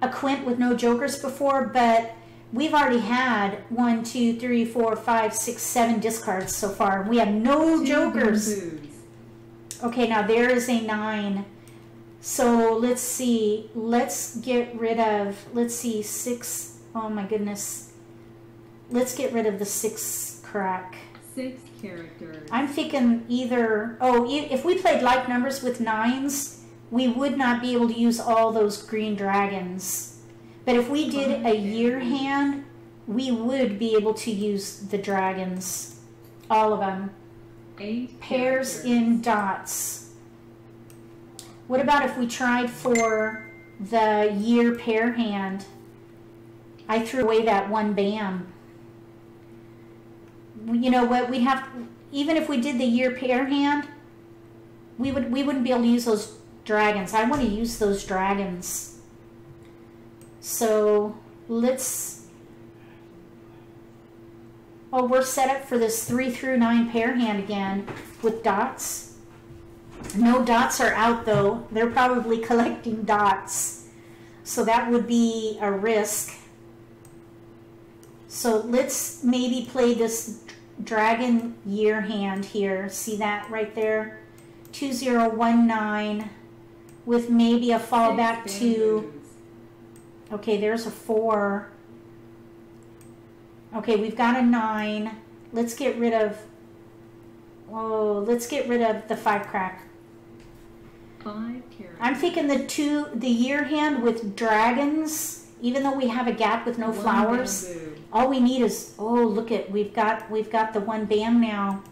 a quint with no jokers before, but we've already had 1, 2, 3, 4, 5, 6, 7 discards so far. We have no jokers. Okay, now there is a 9. So let's see, let's get rid of, let's see, six, oh my goodness. Let's get rid of the six crack. 6 characters. I'm thinking either, oh, if we played like numbers with 9s, we would not be able to use all those green dragons. But if we did a year hand, we would be able to use the dragons. All of them. 8 pairs in dots. What about if we tried for the year pair hand? I threw away that one bam. You know what, we have, even if we did the year pair hand, we wouldn't be able to use those dragons. I want to use those dragons. So let's, oh, we're set up for this 3 through 9 pair hand again with dots. No dots are out though. They're probably collecting dots. So that would be a risk. So let's maybe play this dragon year hand here. See that right there? 2019 with maybe a fallback to... Okay, there's a 4. Okay, we've got a 9. Let's get rid of... Oh, let's get rid of the 5 crack. 5 here. I'm thinking the year hand with dragons, even though we have a gap with no flowers. All we need is, oh, look at, we've got the one bam now.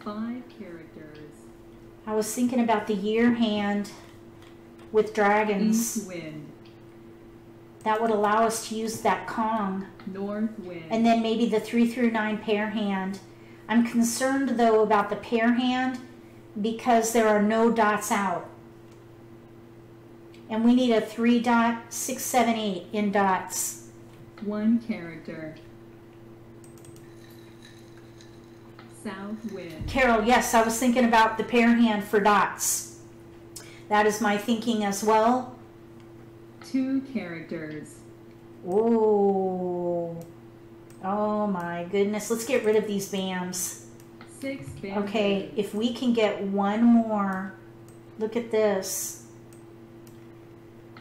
5 characters. I was thinking about the year hand with dragons. East wind. That would allow us to use that Kong. North wind. And then maybe the 3 through 9 pair hand. I'm concerned though about the pair hand because there are no dots out. And we need a 3 dot 6 7 8 in dots. 1 character. South wind. Carol, yes, I was thinking about the pair hand for dots. That is my thinking as well. 2 characters. Oh. Oh my goodness. Let's get rid of these bams. 6 bams. Okay, if we can get one more. Look at this.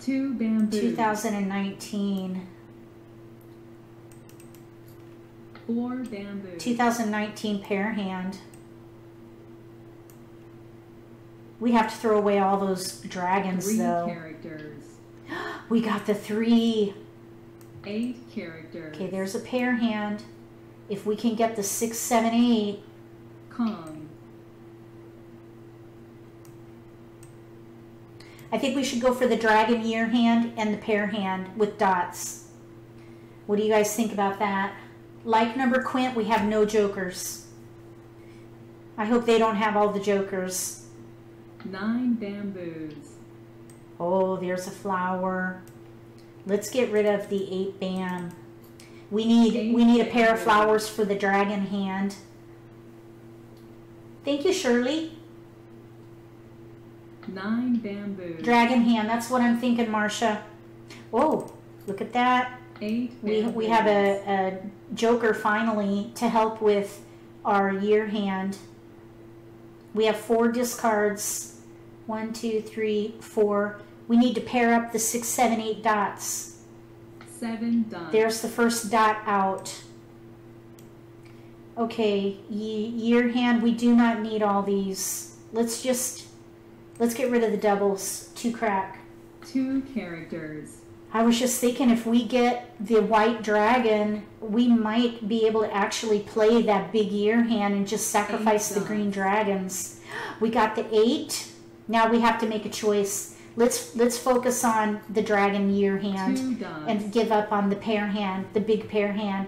2 bamboos. 2019. 4 bamboo. 2019 pair hand. We have to throw away all those dragons 3 though. 3 characters. We got the 3. 8 characters. Okay, there's a pair hand. If we can get the 6 7 8. Kong. I think we should go for the dragon year hand and the pair hand with dots. What do you guys think about that? Like number Quint, we have no jokers. I hope they don't have all the jokers. 9 bamboos. Oh, there's a flower. Let's get rid of the 8 bam. We need a pair of flowers for the dragon hand. Thank you, Shirley. 9 bamboos. Dragon hand, that's what I'm thinking, Marcia. Oh, look at that. 8 we have a joker finally to help with our year hand. We have 4 discards. 1 2 3 4. We need to pair up the 6 7 8 dots. 7 dots. There's the first dot out. Okay, year hand, we do not need all these. Let's get rid of the doubles. 2 crack. 2 characters. I was just thinking if we get the white dragon, we might be able to actually play that big year hand and just sacrifice the green dragons. We got the 8. Now we have to make a choice. Let's focus on the dragon year hand and give up on the pair hand, the big pair hand.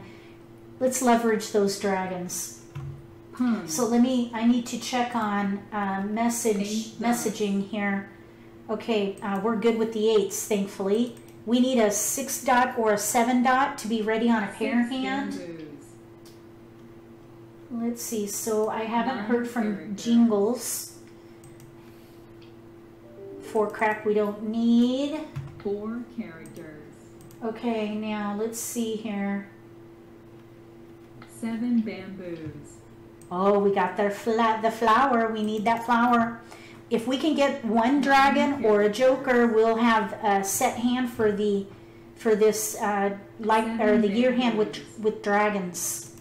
Let's leverage those dragons. So I need to check on messaging here. Okay, we're good with the 8s, thankfully. We need a 6 dot or a 7 dot to be ready on a pair hand. Let's see. So I haven't heard from Jingles. 4 crack we don't need. 4 characters. Okay, now let's see here. 7 bamboos. Oh, we got the flower. We need that flower. If we can get one dragon or a joker, we'll have a set hand for the the year hand with dragons.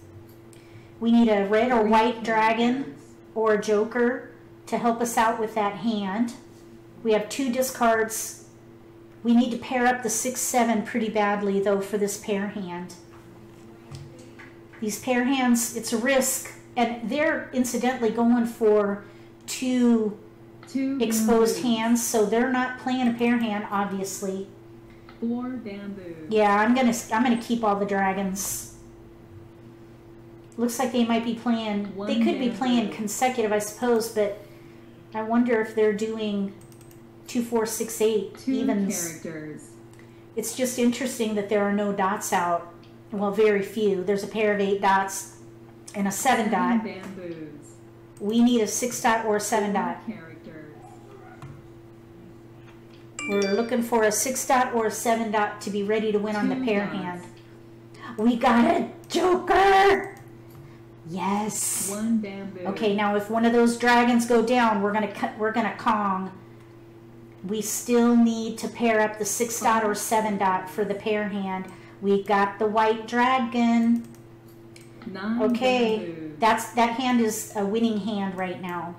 We need a red or white dragon or a joker to help us out with that hand. We have two discards. We need to pair up the 6-7 pretty badly though for this pair hand. These pair hands, it's a risk, and they're incidentally going for two exposed hands, so they're not playing a pair hand, obviously. Four bamboo. Yeah, I'm gonna keep all the dragons. Looks like they might be playing. One they could be playing consecutive, I suppose, but I wonder if they're doing 2, 4, 6, 8 evens. Characters. It's just interesting that there are no dots out. Well, very few. There's a pair of 8 dots and a 7 dot. Bamboos. We need a 6 dot or a 7 dot. Characters. We're looking for a 6 dot or a 7 dot to be ready to win on the pair hand. We got a joker! Yes. One bamboo. Okay, now if one of those dragons go down, we're gonna Kong. We still need to pair up the 6 dot or 7 dot for the pair hand. We got the white dragon. Okay, that hand is a winning hand right now.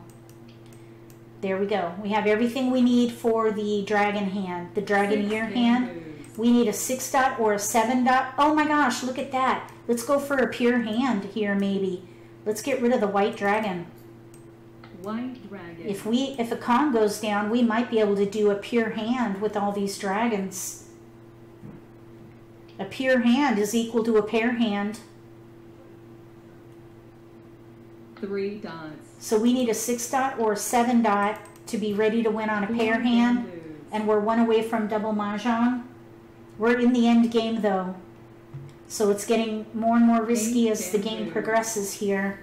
There we go. We have everything we need for the dragon hand, the dragon ear hand. We need a 6 dot or a 7 dot. Oh my gosh, look at that. Let's go for a pure hand here maybe. Let's get rid of the white dragon. White dragon. If a con goes down, we might be able to do a pure hand with all these dragons. A pure hand is equal to a pair hand. 3 dots. So we need a 6 dot or a 7 dot to be ready to win on a pair hand. And we're one away from double mahjong. We're in the end game though. So it's getting more and more risky as the game progresses here.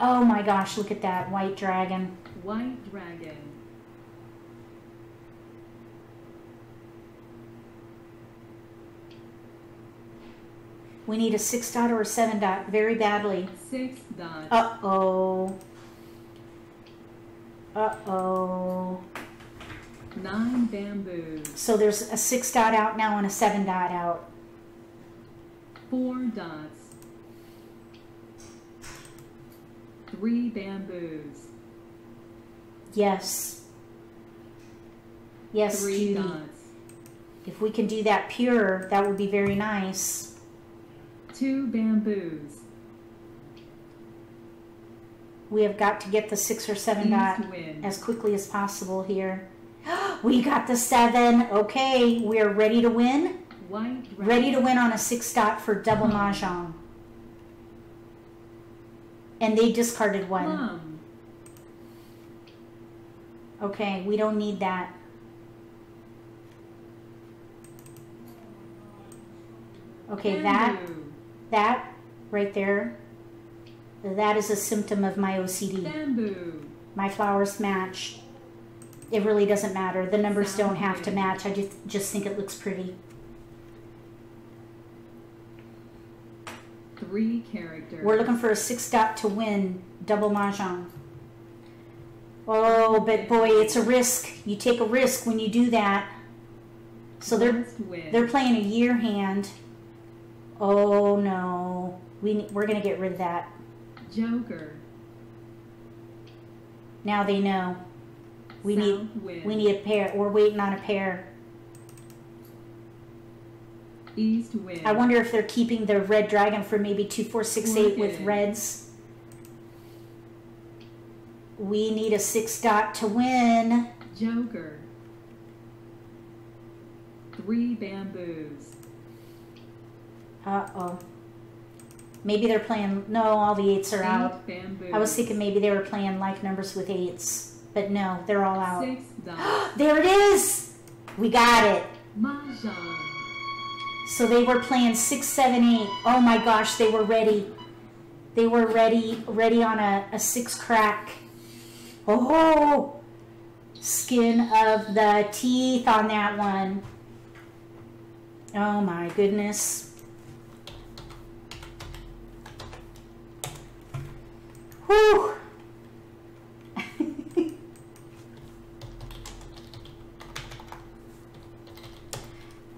Oh my gosh, look at that white dragon. White dragon. We need a 6 dot or a 7 dot very badly. 6 dot. Uh-oh. Uh-oh. 9 bamboos. So there's a 6 dot out now and a 7 dot out. 4 dots. 3 bamboos. Yes. Yes, 3 Judy. Dots. If we can do that pure, that would be very nice. 2 bamboos. We have got to get the 6 or 7 dot as quickly as possible here. We got the 7. Okay, we are ready to win. Ready to win on a 6 dot for double mahjong. And they discarded 1. Okay, we don't need that. Okay, that right there, that is a symptom of my OCD. Bamboo. My flowers match. It really doesn't matter. The numbers don't have to match. I just think it looks pretty. 3 characters. We're looking for a 6 dot to win double mahjong. Oh, but boy, it's a risk. You take a risk when you do that. So they're playing a year hand. Oh no, we're gonna get rid of that. Joker. Now they know. We need a pair. We're waiting on a pair. East wind. I wonder if they're keeping the red dragon for maybe 2, 4, 6, 8 with reds. We need a 6 dot to win. Joker. 3 bamboos. Uh-oh. Maybe they're playing... No, all the 8s are out. Bamboos. I was thinking maybe they were playing like numbers with 8s. But no, they're all out. 6 dots. There it is! We got it. Mahjong. So they were playing 6, 7, 8. Oh my gosh, they were ready. They were ready on a 6 crack. Oh! Skin of the teeth on that one. Oh my goodness. Whew.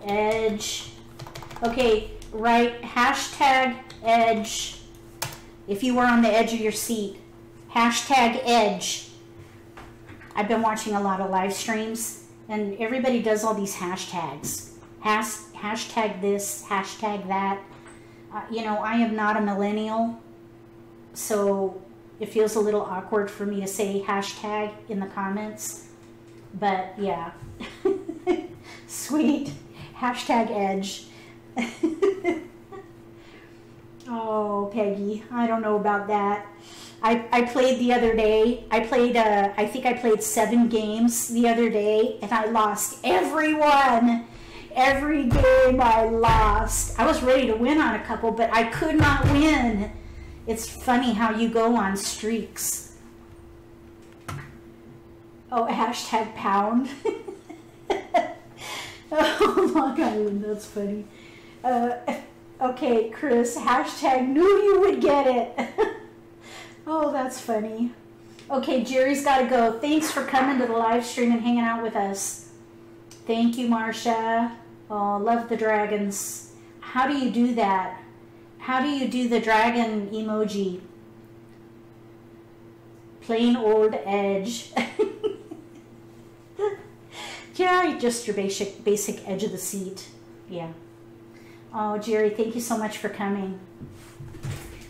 edge. Okay, write hashtag edge if you were on the edge of your seat. Hashtag edge. I've been watching a lot of live streams, and everybody does all these hashtags. Hashtag this, hashtag that. You know, I am not a millennial, so it feels a little awkward for me to say hashtag in the comments. But yeah, sweet, hashtag edge. Oh, Peggy, I don't know about that. I played the other day. I think I played 7 games the other day, and I lost every one. Every game I lost. I was ready to win on a couple, but I could not win. It's funny how you go on streaks. Oh, hashtag pound. Oh, Long Island, that's funny. Okay, Chris, hashtag knew you would get it. Oh, that's funny. Okay, Jerry's got to go. Thanks for coming to the live stream and hanging out with us. Thank you, Marsha. Oh, love the dragons. How do you do that? How do you do the dragon emoji? Plain old edge. Yeah, just your basic edge of the seat. Yeah. Oh, Jerry, thank you so much for coming.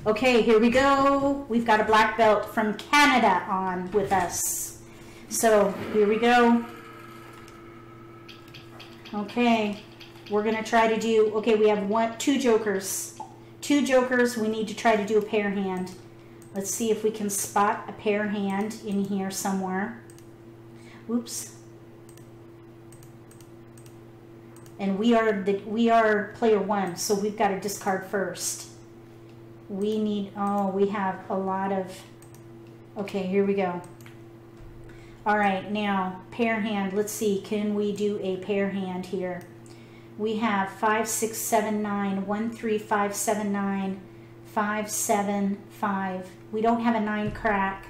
Okay, here we go. We've got a black belt from Canada on with us. So, here we go. Okay, we're going to try to do... Okay, we have 2 jokers. 2 jokers, we need to try to do a pair hand. Let's see if we can spot a pair hand in here somewhere. Oops. And we are player 1, so we've got to discard first. We need... Oh, we have a lot of... Okay, here we go. All right, now, pair hand. Let's see, can we do a pair hand here? We have 5, 6, 7, 9, 1, 3, 5, 7, 9, 5, 7, 5. We don't have a 9 crack.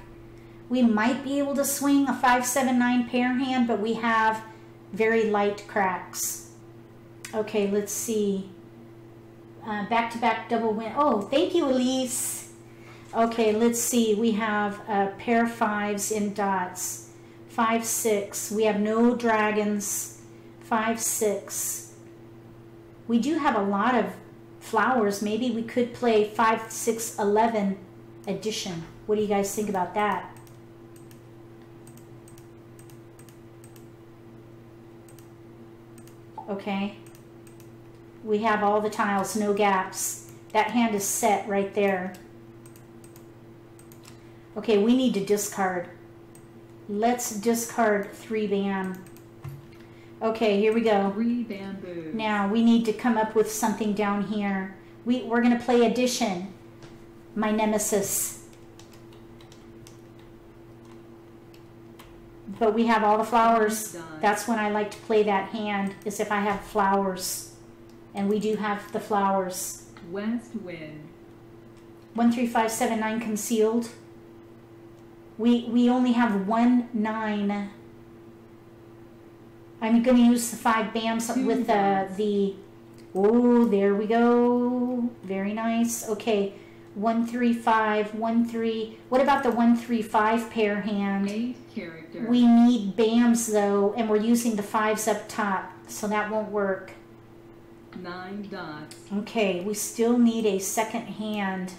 We might be able to swing a 5, 7, 9 pair hand, but we have very light cracks. Okay, let's see. Back-to-back double win. Oh, thank you, Elise. Okay, let's see. We have pair 5s in dots. 5, 6. We have no dragons. 5, 6. We do have a lot of flowers. Maybe we could play 5, 6, 11 addition. What do you guys think about that? Okay. We have all the tiles, no gaps. That hand is set right there. Okay, we need to discard. Let's discard 3 bam. Okay, here we go. 3 bamboo. Now, we need to come up with something down here. We're going to play addition. My nemesis. But we have all the flowers. That's when I like to play that hand, is if I have flowers. And we do have the flowers. West wind. 1, 3, 5, 7, 9 concealed. We only have 1, 9. I'm going to use the 5 bams with the... Oh, there we go. Very nice. Okay. 1, 3, 5. 1, 3. What about the 1, 3, 5 pair hand? 8 characters. We need bams, though, and we're using the 5s up top, so that won't work. 9 dots. Okay. We still need a second hand.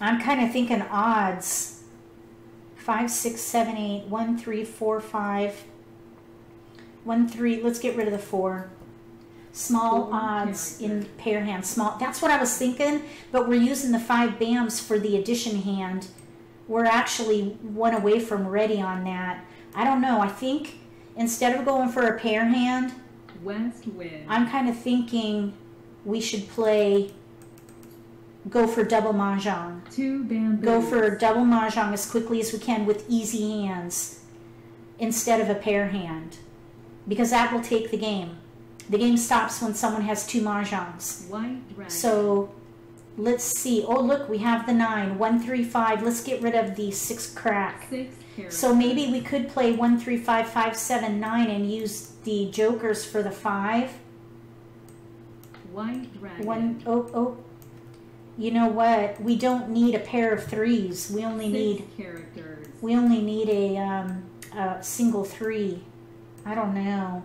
I'm kind of thinking odds. 5, 6, 7, 8, 1, 3, 4, 5, 1, 3. Let's get rid of the 4. Small odds in pair hand. Small. That's what I was thinking. But we're using the 5 bams for the addition hand. We're actually one away from ready on that. I don't know. I think instead of going for a pair hand, West wind. I'm kind of thinking we should go for double mahjong. 2 bamboos. Go for double mahjong as quickly as we can with easy hands instead of a pair hand, because that will take the game. The game stops when someone has 2 mahjongs. White dragon. So Let's see. Oh, look, we have the 9. 1, 3, 5. Let's get rid of the 6 crack. 6 here. So maybe we could play 1, 3, 5, 5, 7, 9 and use the jokers for the 5. White dragon. Oh. You know what? We don't need a pair of 3s. We only need 6 characters. We only need a single 3. I don't know.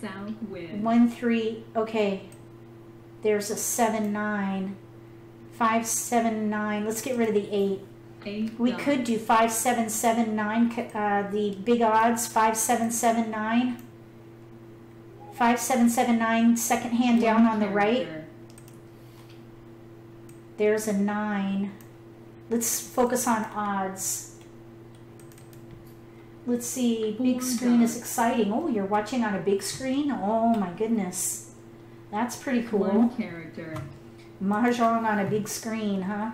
South wind. 1, 3. Okay. There's a 7, 9. 5, 7, 9. Let's get rid of the 8. 8. We could do 5, 7, 7, 9. The big odds. 5, 7, 7, 9. 5, 7, 7, 9. Second hand down on the right. There's a 9. Let's focus on odds. Let's see. Big screen is exciting. Oh, you're watching on a big screen? Oh my goodness. That's pretty cool. 1 character. Mahjong on a big screen, huh?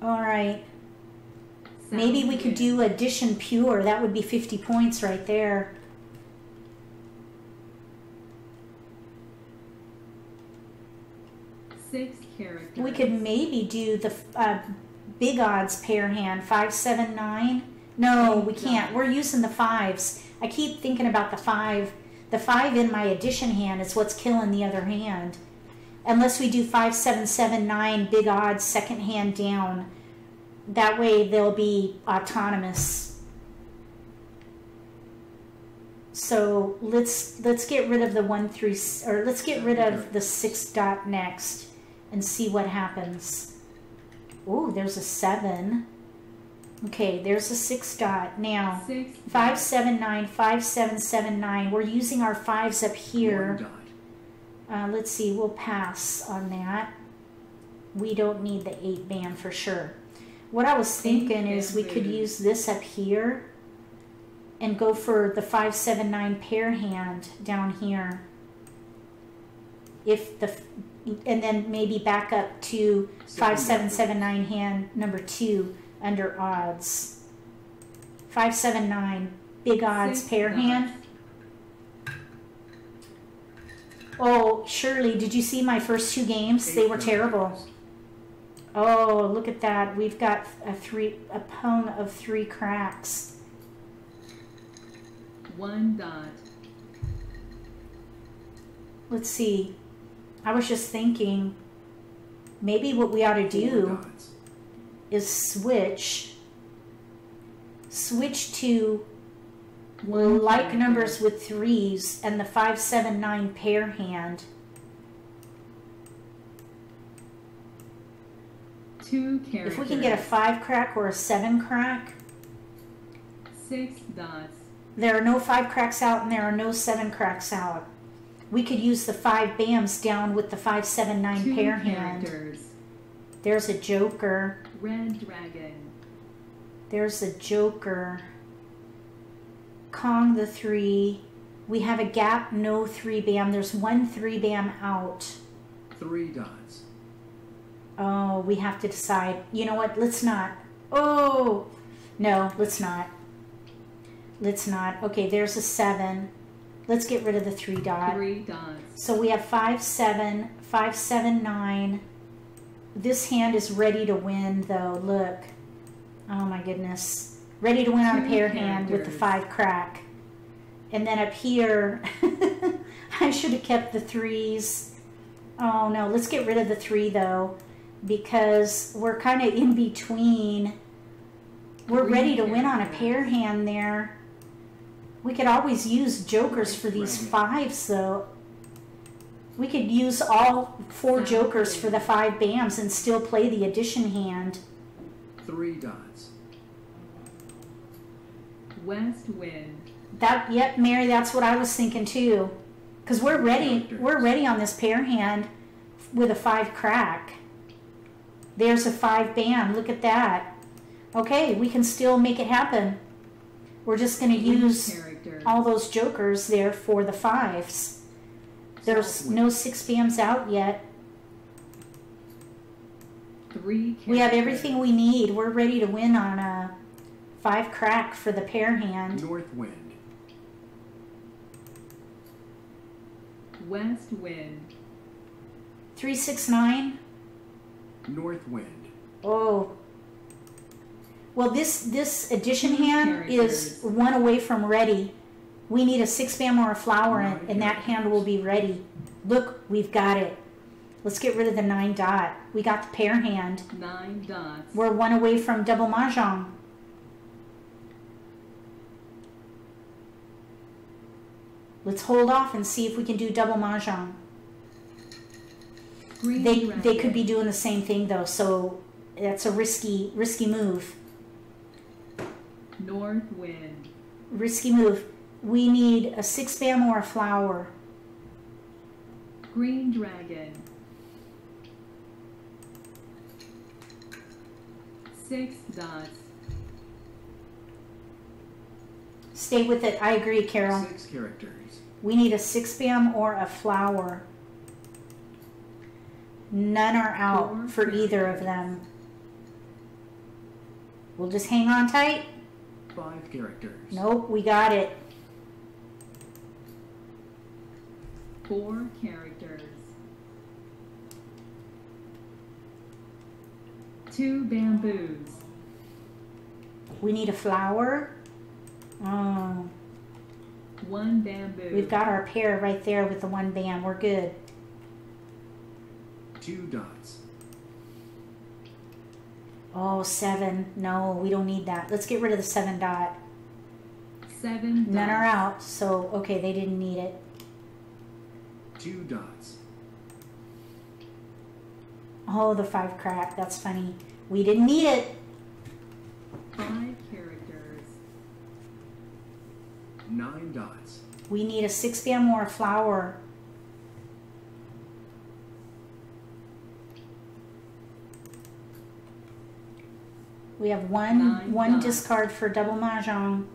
All right. Maybe we could do addition pure. That would be 50 points right there. Characters. We could maybe do the big odds pair hand, 5, 7, 9. No, we can't. We're using the 5s. I keep thinking about the 5. The 5 in my addition hand is what's killing the other hand. Unless we do 5, 7, 7, 9 big odds second hand down. That way they'll be autonomous. So let's get rid of the 1, 3, or let's get rid of the 6 dot next. And see what happens. Oh, there's a 7. Okay, there's a 6 dot. Now, 5, 7, 9, 5, 7, 7, 9. We're using our 5s up here. Let's see, we'll pass on that. We don't need the 8 band for sure. What I was thinking is we could use this up here and go for the 5, 7, 9 pair hand down here. If the... And then maybe back up to 5, 7, 7, 9 hand number 2 under odds. 5, 7, 9 big odds pair hand. Oh, Shirley, did you see my first 2 games? They were terrible. Oh, look at that! We've got a pung of 3 cracks. 1 dot. Let's see. I was just thinking maybe what we ought to do is switch to like numbers with 3s and the 5, 7, 9 pair hand. 2 characters. If we can get a 5 crack or a 7 crack. 6 dots. There are no 5 cracks out and there are no 7 cracks out. We could use the 5 bams down with the 5, 7, 9 pair characters. Hand. There's a joker. Red dragon. There's a joker. Kong the 3. We have a gap, no 3 bam. There's 1 3 bam out. 3 dots. Oh, we have to decide. You know what? Let's not. Oh, no, let's not. Let's not. Okay, there's a 7. Let's get rid of the 3 dot. 3 dots. So we have 5, 7, 5, 7, 9. This hand is ready to win, though. Look. Oh, my goodness. Ready to win on a pair hand with the 5 crack. And then up here, I should have kept the 3s. Oh, no. Let's get rid of the 3, though, because we're kind of in between. We're ready to win on a pair hand there. We could always use jokers for these 5s, though. We could use all 4 jokers for the 5 bams and still play the addition hand. 3 dots. West wind. That, yep, Mary, that's what I was thinking too. Because we're ready. We're ready on this pair hand with a 5 crack. There's a 5 bam. Look at that. Okay, we can still make it happen. We're just going to use all those jokers there for the 5s. There's no 6 bams out yet. 3 characters. We have everything we need. We're ready to win on a 5 crack for the pair hand. North wind. West wind. 369. North wind. Oh. Well, this addition hand is one away from ready. We need a 6-bam or a flower, and that hand will be ready. Look, we've got it. Let's get rid of the 9-dot. We got the pair hand. 9 dots. We're one away from double mahjong. Let's hold off and see if we can do double mahjong. They could be doing the same thing though, so that's a risky move. North wind. Risky move. We need a 6-bam or a flower. Green dragon. 6 dots. Stay with it. I agree, Carol. 6 characters. We need a 6-bam or a flower. None are out for either of them. We'll just hang on tight. 5 characters. Nope, we got it. 4 characters. 2 bamboos. We need a flower. Oh. 1 bamboo. We've got our pair right there with the 1 bam. We're good. 2 dots. Oh, 7. No, we don't need that. Let's get rid of the 7-dot. 7 dots. None are out, so okay, they didn't need it. 2 dots. Oh, the 5 crack. That's funny. We didn't need it. 5 characters. 9 dots. We need a 6-bam or a flower. 1 discard for double mahjong.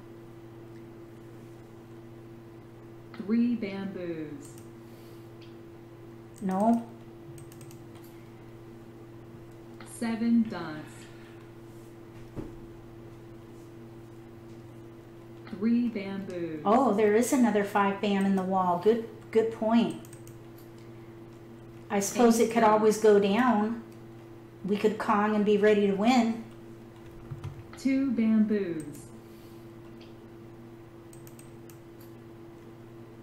3 bamboos. No. 7 dots. 3 bamboos. Oh, there is another 5 bam in the wall. Good point. I suppose it could always go down. We could Kong and be ready to win. 2 bamboos.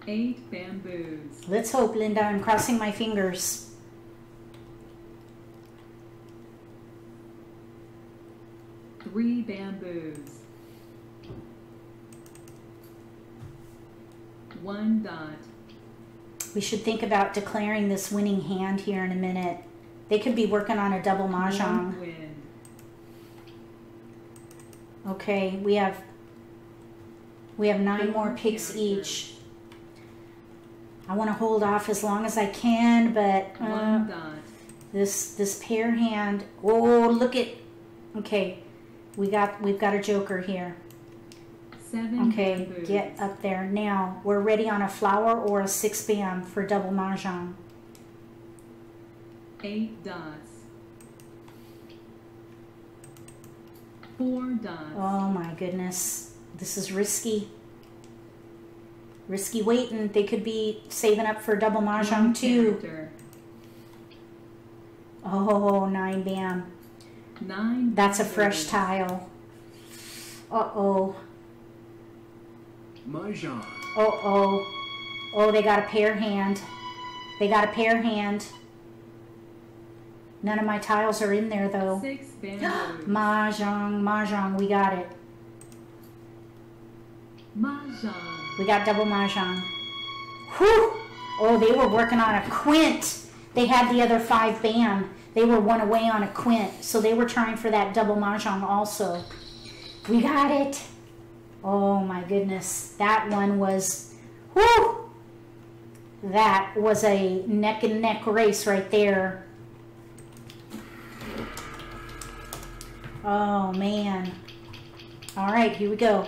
8 bamboos. Let's hope, Linda. I'm crossing my fingers. 3 bamboos. 1 dot. We should think about declaring this winning hand here in a minute. They could be working on a double mahjong. Okay, we have 9 more picks each. I want to hold off as long as I can, but 1 dot. This pair hand. Oh, look at. Okay, we've got a joker here. 7. Okay, bamboos. Get up there now. We're ready on a flower or a 6 bam for double mahjong. 8 dots. 4 dots. Oh my goodness. This is risky. Risky waiting. They could be saving up for double mahjong too. Oh, 9 bam. 9. That's a fresh tile. Uh-oh. Mahjong. Uh-oh. Oh, they got a pair hand. They got a pair hand. None of my tiles are in there, though. 6 bamboos. mahjong. We got it. Mahjong. We got double mahjong. Whew! Oh, they were working on a quint. They had the other 5 bam. They were one away on a quint, so they were trying for that double mahjong also. We got it. Oh, my goodness. That one was... Whew! That was a neck-and-neck race right there. Oh, man. All right, here we go.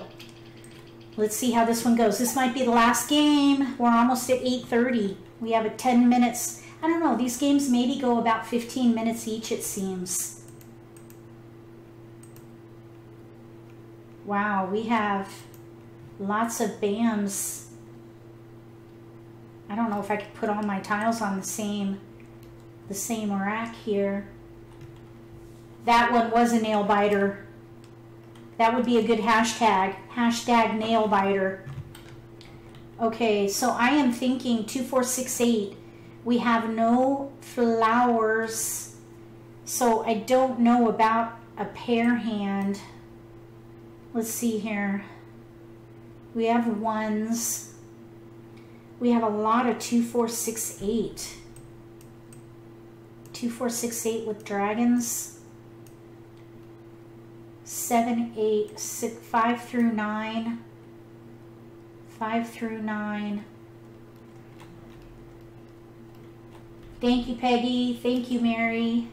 Let's see how this one goes. This might be the last game. We're almost at 8:30. We have a 10 minutes. I don't know. These games maybe go about 15 minutes each, it seems. Wow, we have lots of bams. I don't know if I could put all my tiles on the same the same rack here. That one was a nail biter. That would be a good hashtag. Hashtag nail biter. Okay, so I am thinking 2468. We have no flowers, so I don't know about a pair hand. Let's see here. We have ones. We have a lot of 2468. 2468 with dragons. 7, 8, 6, 5 through 9. 5 through 9. Thank you, Peggy. Thank you, Mary.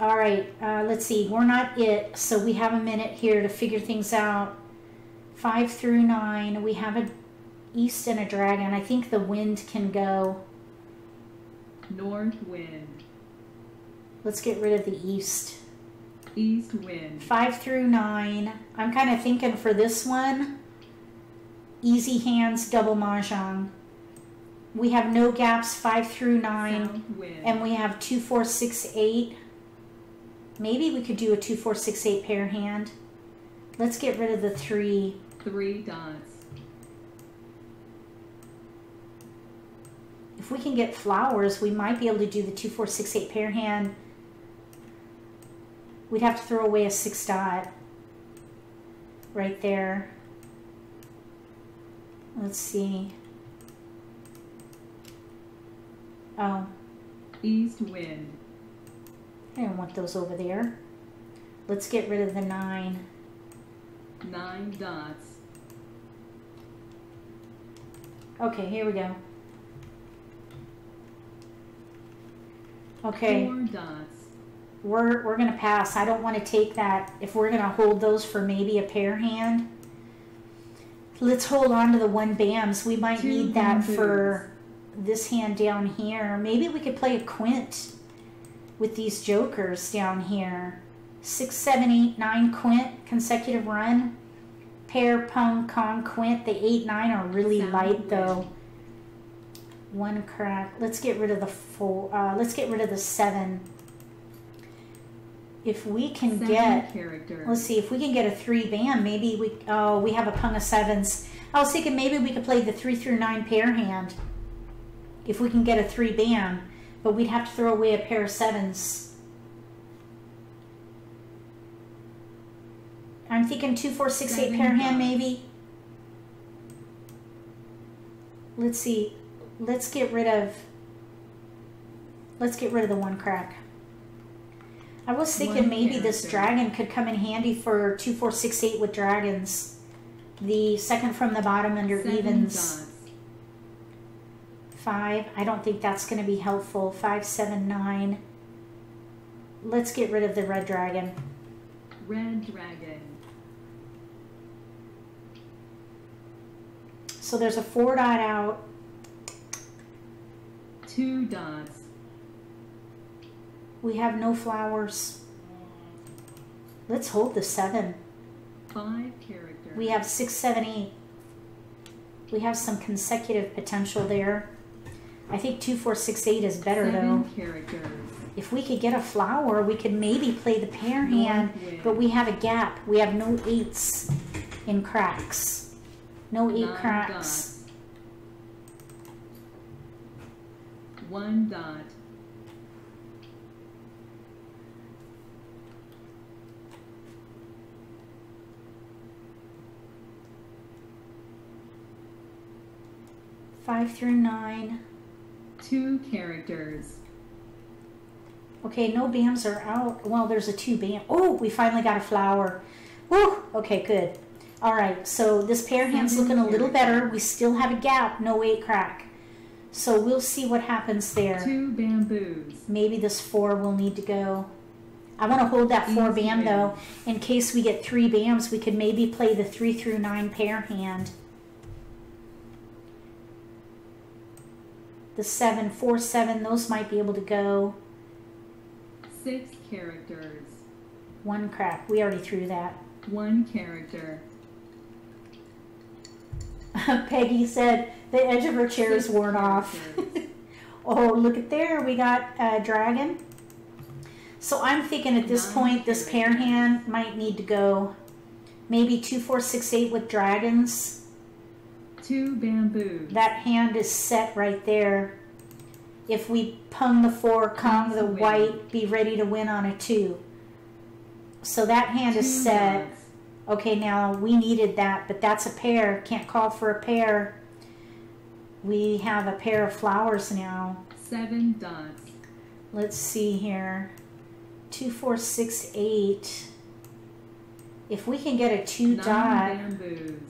All right, let's see. We're not it, so we have a minute here to figure things out. 5 through 9. We have an east and a dragon. I think the wind can go. North wind. Let's get rid of the east. East wind. 5 through 9. I'm kind of thinking for this one, easy hands, double mahjong. We have no gaps, 5 through 9, and we have 2, 4, 6, 8. Maybe we could do a 2, 4, 6, 8 pair hand. Let's get rid of the 3. 3 dots. If we can get flowers, we might be able to do the 2, 4, 6, 8 pair hand. We'd have to throw away a 6 dot right there. Let's see. Oh. East wind. I don't want those over there. Let's get rid of the 9. 9 dots. Okay, here we go. Okay. 4 dots. We're going to pass. I don't want to take that. If we're going to hold those for maybe a pair hand, let's hold on to the 1 bams. We might need that for this hand down here. Maybe we could play a quint with these jokers down here. 6, 7, 8, 9 quint, consecutive run. Pair, pung, kong, quint. The 8, 9 are really light though. 1 crack. Let's get rid of the 4. Let's get rid of the 7. If we can get, let's see, if we can get a 3 bam, maybe we, oh, we have a pung of 7s. I was thinking maybe we could play the 3 through 9 pair hand if we can get a 3 bam, but we'd have to throw away a pair of 7s. I'm thinking 2, 4, 6, 8 pair hand maybe. Let's see, let's get rid of the 1 crack. I was thinking maybe this dragon could come in handy for 2, 4, 6, 8 with dragons. The second from the bottom under evens. 5. I don't think that's going to be helpful. 5, 7, 9. Let's get rid of the red dragon. Red dragon. So there's a 4 dot out. 2 dots. We have no flowers. Let's hold the 7. 5 characters. We have 6, 7, 8. We have some consecutive potential there. I think 2, 4, 6, 8 is better though. 7 characters. If we could get a flower, we could maybe play the pair hand, but we have a gap. We have no 8s in cracks. No 8 cracks. 1 dot. Five through 9. 2 characters. Okay, no bams are out. Well, there's a 2 bam. Oh, we finally got a flower. Woo! Okay, good. All right, so this pair hand's looking a little better. We still have a gap, no 8 crack. So we'll see what happens there. 2 bamboos. Maybe this 4 will need to go. I want to hold that 4 bam though. In case we get 3 bams, we could maybe play the 3 through 9 pair hand. The 7, 4, 7, those might be able to go. 6 characters. 1 crack. We already threw that. 1 character. Peggy said the edge of her chair is worn off. Oh, look at there. We got a dragon. So I'm thinking at this point, this pair hand might need to go maybe 2, 4, 6, 8 with dragons. 2 bamboo. That hand is set right there. If we pung the 4, come the white, be ready to win on a 2. So that hand is set. Okay, now we needed that, but that's a pair. Can't call for a pair. We have a pair of flowers now. 7 dots. Let's see here. 2, 4, 6, 8. If we can get a 2 dot. 9 bamboos.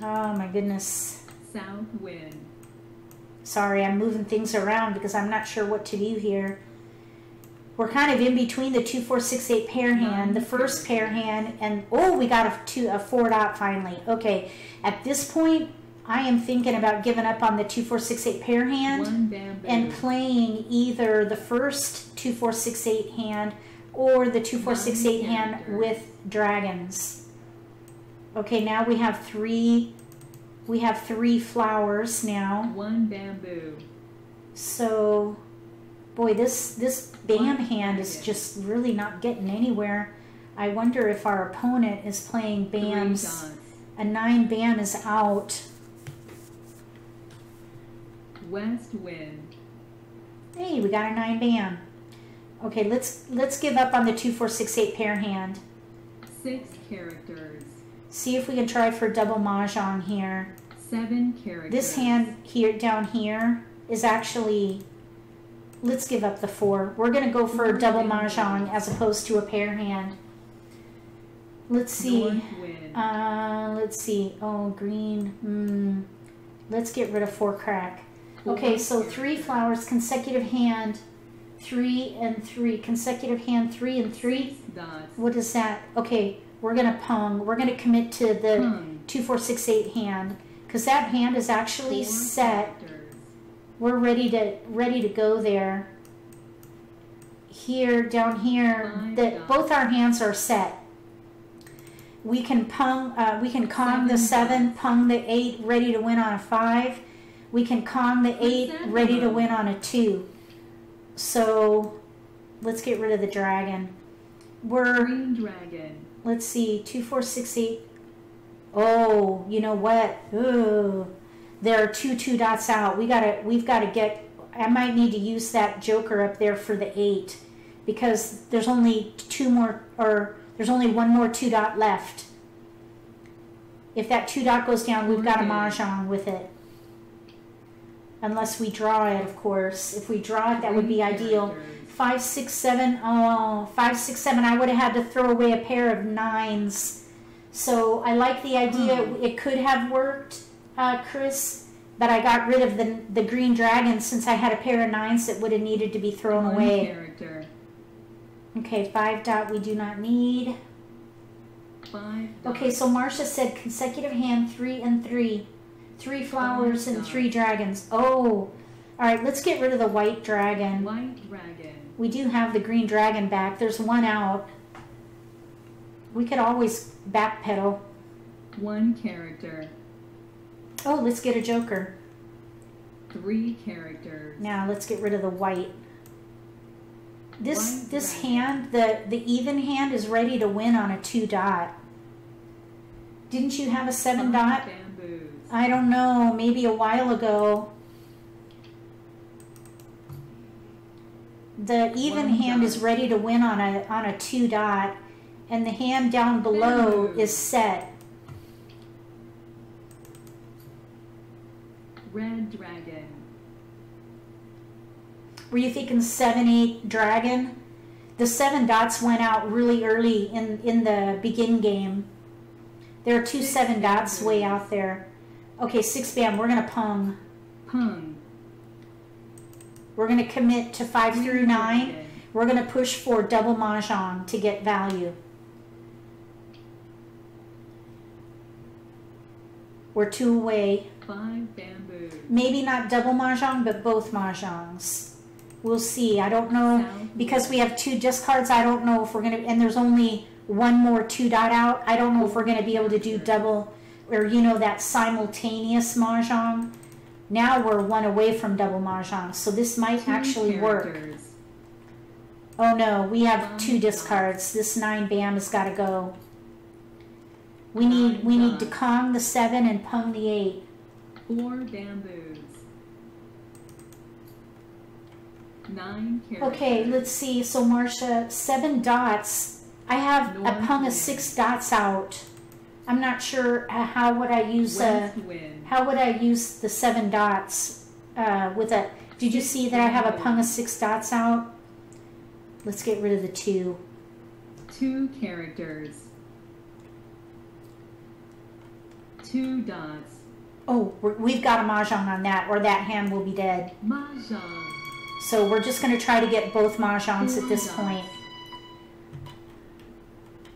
Oh my goodness. South wind. Sorry, I'm moving things around because I'm not sure what to do here. We're kind of in between the 2, 4, 6, 8 pair hand, the first pair hand, and oh, we got a 4 dot finally. Okay, at this point, I am thinking about giving up on the 2, 4, 6, 8 pair hand and playing either the first 2, 4, 6, 8 hand or the 2, 4, 6, 8 hand with dragons. Okay, now we have 3. We have 3 flowers now. 1 bamboo. So. Boy, this bam hand is just really not getting anywhere. I wonder if our opponent is playing bams. A 9 bam is out. West wind. Hey, we got a 9 bam. Okay, let's give up on the 2, 4, 6, 8 pair hand. 6 characters. See if we can try for double mahjong here. 7 characters. This hand here down here is actually. Let's give up the 4. We're going to go for a double mahjong as opposed to a pair hand. Let's see. Let's see. Oh, green. Let's get rid of 4 crack. Okay, so 3 flowers, consecutive hand, 3 and 3. Consecutive hand, 3 and 3. What is that? Okay, we're going to pung. We're going to commit to the 2, 4, 6, 8 hand because that hand is actually set. We're ready to go there. Here, down here, that both our hands are set. We can pung. We can con the 7, pung the 8, ready to win on a 5. We can con the 8, ready to win on a 2. So, let's get rid of the dragon. We're green dragon. Let's see, 2, 4, 6, 8. Oh, you know what? Ooh. There are 2 dots out. We've got to get. I might need to use that joker up there for the 8, because there's only 2 more, or there's only 1 more 2 dot left. If that 2 dot goes down, we've got a mahjong with it. Unless we draw it, of course. If we draw it, that would be ideal. 5, 6, 7. Oh, 5, 6, 7. I would have had to throw away a pair of 9s. So I like the idea. It could have worked. Chris, but I got rid of the green dragon since I had a pair of 9s that would have needed to be thrown away. Character. Okay, 5 dot we do not need. 5 dot. Okay, so Marcia said consecutive hand 3 and 3. 3 flowers and 3 dragons. Oh, all right, let's get rid of the white dragon. White dragon. We do have the green dragon back. There's 1 out. We could always backpedal. 1 character. Oh, let's get a joker. 3 characters. Now let's get rid of the white. This hand, the even hand, is ready to win on a 2 dot. Didn't you have a 7 dot? Bamboos. I don't know. Maybe a while ago. The even hand is ready to win on a 2 dot, and the hand down below is set. Red dragon. Were you thinking 7, 8 dragon? The 7 dots went out really early in the begin game. There are 2 7 dots way out there. Okay, 6 bam. We're gonna pung. Pung. We're gonna commit to 5 through 9. We're gonna push for double mahjong to get value. We're 2 away. 5 bamboo. Maybe not double mahjong, but both mahjongs. We'll see. I don't know. Because we have 2 discards, I don't know if we're going to... And there's only 1 more 2 dot out. I don't know if we're going to be able to do double... Or, you know, that simultaneous mahjong. Now we're one away from double mahjong, so this might actually work. Oh no, we have two discards. This 9 bam has got to go. We need to Kong the 7 and Pung the 8. 4 bamboos. 9 carrots. Okay, let's see. So Marcia, 7 dots. I have a Pung of 6 dots out. I'm not sure how would I use the 7 dots with a. Did you see that I have a Pung of 6 dots out? Let's get rid of the 2. 2 characters. 2 dots. Oh, we've got a mahjong on that, or that hand will be dead. Mahjong. So we're just going to try to get both mahjongs at this point.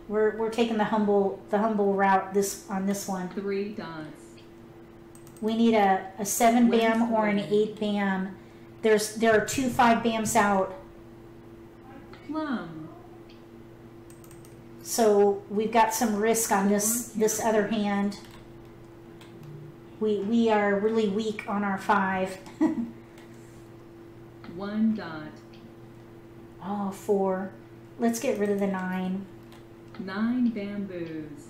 We're taking the humble route on this one. 3 dots. We need a 7 bam or an 8 bam. There are 2 5 bams out. Plum. So we've got some risk on this other hand. We are really weak on our 5. 1 dot. Oh, 4. Let's get rid of the 9. 9 bamboos.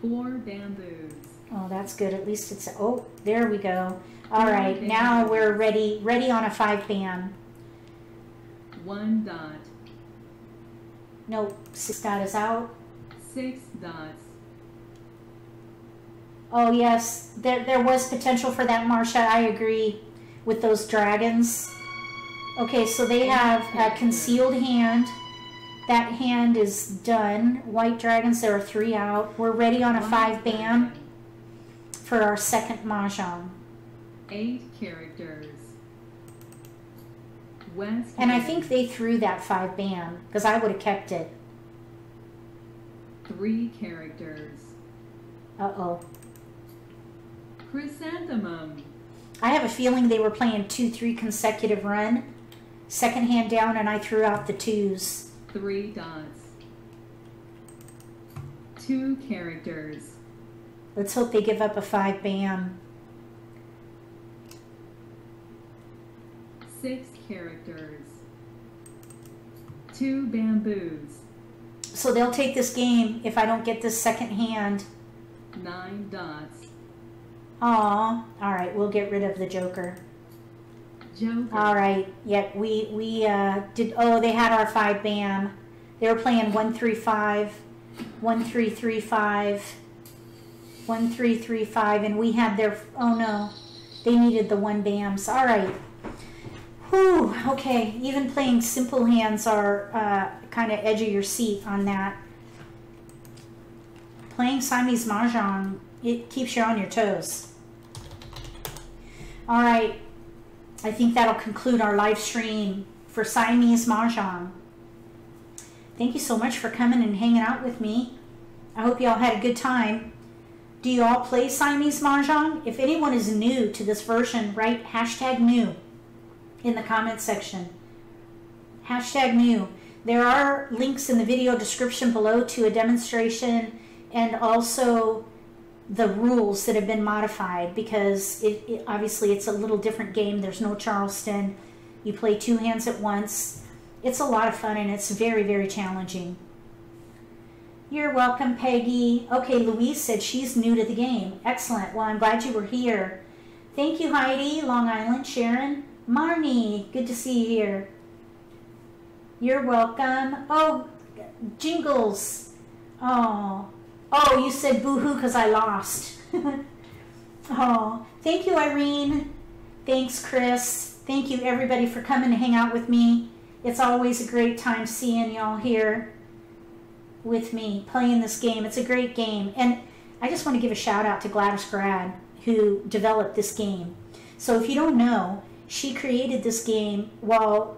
4 bamboos. Oh, that's good. At least it's oh, there we go. All right, now we're ready on a 5 bam. 1 dot. Nope, 6 dot is out. 6 dots. Oh yes, there was potential for that, Marcia. I agree with those dragons. Okay, so they have a concealed hand. That hand is done. White dragons, there are 3 out. We're ready on a 5 bam for our second mahjong. 8 characters. And I think they threw that 5 bam because I would have kept it. 3 characters. Uh-oh. Chrysanthemum. I have a feeling they were playing 2 3 consecutive run. Second hand down, and I threw out the 2s. 3 dots. 2 characters. Let's hope they give up a 5 bam. 6 characters. 2 bamboos. So they'll take this game if I don't get this second hand. 9 dots. Aw, all right, we'll get rid of the joker. All right, yep, we did, oh, they had our 5 bam. They were playing 1 3 5, 1 3 3 5, 1 3 3 5, and we had their, oh no, they needed the 1 bams. All right, whew, okay, even playing simple hands are kind of edge of your seat on that. Playing Siamese Mahjong, it keeps you on your toes. All right. I think that'll conclude our live stream for Siamese Mahjong. Thank you so much for coming and hanging out with me. I hope you all had a good time. Do you all play Siamese Mahjong? If anyone is new to this version, write #new in the comment section. #new. There are links in the video description below to a demonstration and also the rules that have been modified, because it obviously it's a little different game. There's no Charleston. You play 2 hands at once. It's a lot of fun, and it's very, very challenging. You're welcome, Peggy. Okay, Louise said she's new to the game. Excellent. Well, I'm glad you were here. Thank you, Heidi, Long Island, Sharon. Marnie, good to see you here. You're welcome. Oh, Jingles. Oh. Oh, you said boo-hoo because I lost. Oh, thank you, Irene. Thanks, Chris. Thank you, everybody, for coming to hang out with me. It's always a great time seeing y'all here with me, playing this game. It's a great game. And I just want to give a shout-out to Gladys Grad, who developed this game. So if you don't know, she created this game while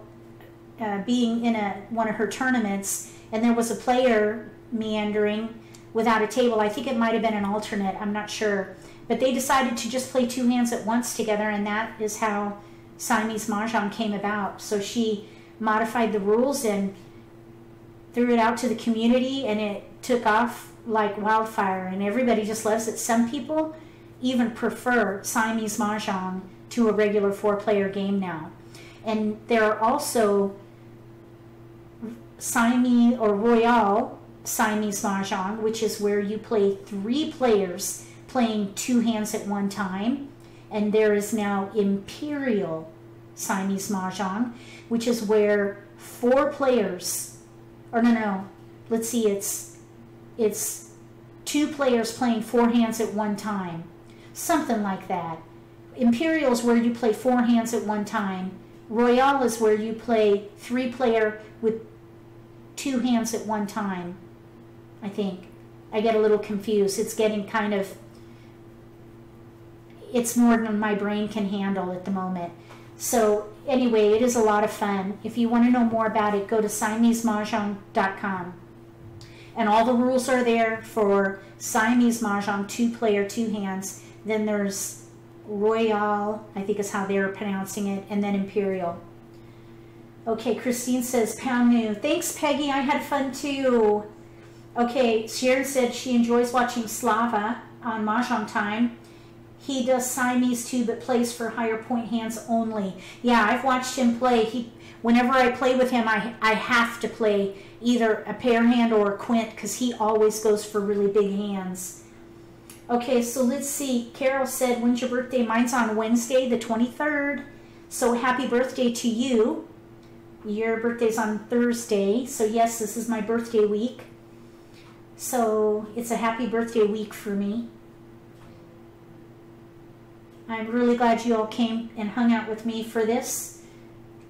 being in one of her tournaments, and there was a player meandering without a table. I think it might have been an alternate, I'm not sure. But they decided to just play 2 hands at once together, and that is how Siamese Mahjong came about. So she modified the rules and threw it out to the community, and it took off like wildfire, and everybody just loves it. Some people even prefer Siamese Mahjong to a regular four-player game now. And there are also Siamese or Royale Siamese Mahjong, which is where you play three players playing two hands at one time. And there is now Imperial Siamese Mahjong, which is where four players, or no, let's see, it's two players playing four hands at one time, something like that. Imperial is where you play four hands at one time. Royale is where you play three player with two hands at one time, I think. I get a little confused. It's getting kind of, it's more than my brain can handle at the moment. So anyway, it is a lot of fun. If you want to know more about it, go to SiameseMahjong.com. And all the rules are there for Siamese Mahjong, two-player, two hands. Then there's Royale, I think is how they're pronouncing it, and then Imperial. Okay, Christine says, pound new. Thanks, Peggy. I had fun, too. Okay, Sharon said she enjoys watching Slava on Mahjong Time. He does Siamese too, but plays for higher point hands only. Yeah, I've watched him play. Whenever I play with him, I have to play either a pair hand or a quint because he always goes for really big hands. Okay, so let's see. Carol said, when's your birthday? Mine's on Wednesday, the 23rd. So happy birthday to you. Your birthday's on Thursday. So yes, this is my birthday week. So it's a happy birthday week for me. I'm really glad you all came and hung out with me for this.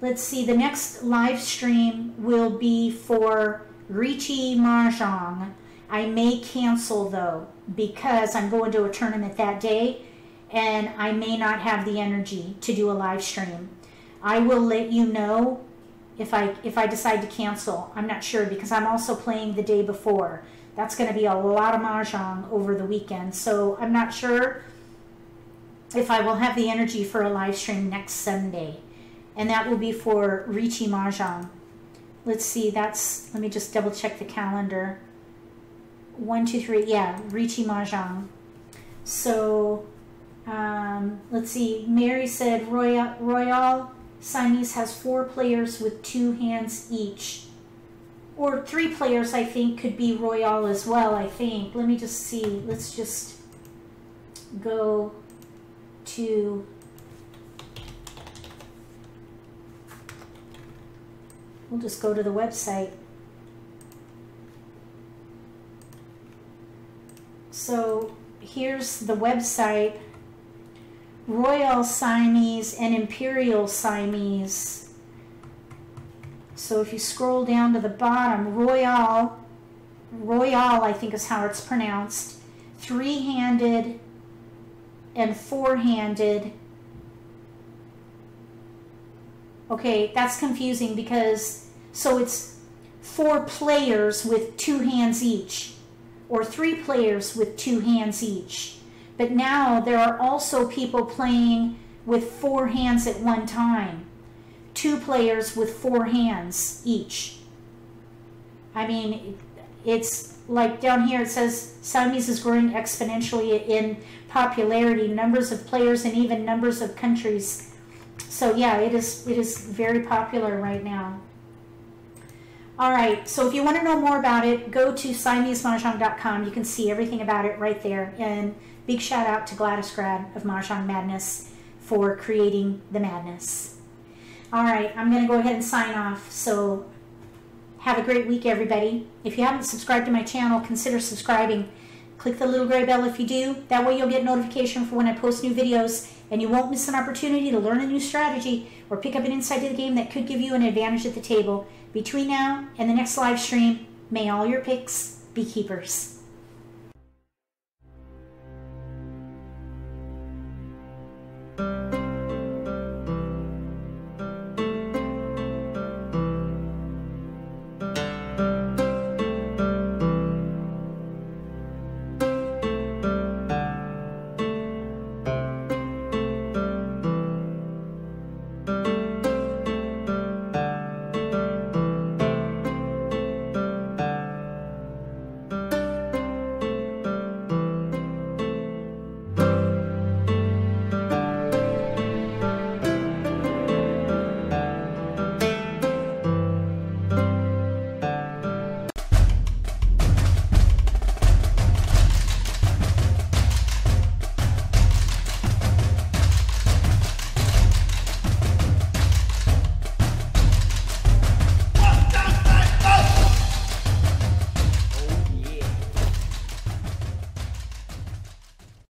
Let's see, the next live stream will be for Ricci Mahjong. I may cancel though, because I'm going to a tournament that day and I may not have the energy to do a live stream. I will let you know if I decide to cancel. I'm not sure because I'm also playing the day before. That's gonna be a lot of Mahjong over the weekend, so I'm not sure if I will have the energy for a live stream next Sunday. And that will be for Ricci Mahjong. Let's see, that's, let me just double check the calendar. 1, 2, 3, yeah, Ricci Mahjong. So, let's see, Mary said Royale Siamese has four players with two hands each. Or three players, I think, could be Royale as well, I think. Let me just see, let's just go to we'll just go to the website. So here's the website. Royal Siamese and Imperial Siamese. So if you scroll down to the bottom, Royale I think is how it's pronounced, three-handed and four-handed. Okay, that's confusing because, so it's four players with two hands each, or three players with two hands each. But now there are also people playing with four hands at one time. Two players with four hands each. I mean, it's like down here it says Siamese is growing exponentially in popularity, numbers of players, and even numbers of countries. So yeah, it is very popular right now. All right, so if you want to know more about it, go to SiameseMahjong.com. You can see everything about it right there. And big shout out to Gladys Grad of Mahjong Madness for creating the madness. All right, I'm going to go ahead and sign off. So have a great week, everybody. If you haven't subscribed to my channel, consider subscribing. Click the little gray bell if you do. That way you'll get notification for when I post new videos, and you won't miss an opportunity to learn a new strategy or pick up an insight to the game that could give you an advantage at the table. Between now and the next live stream, may all your picks be keepers.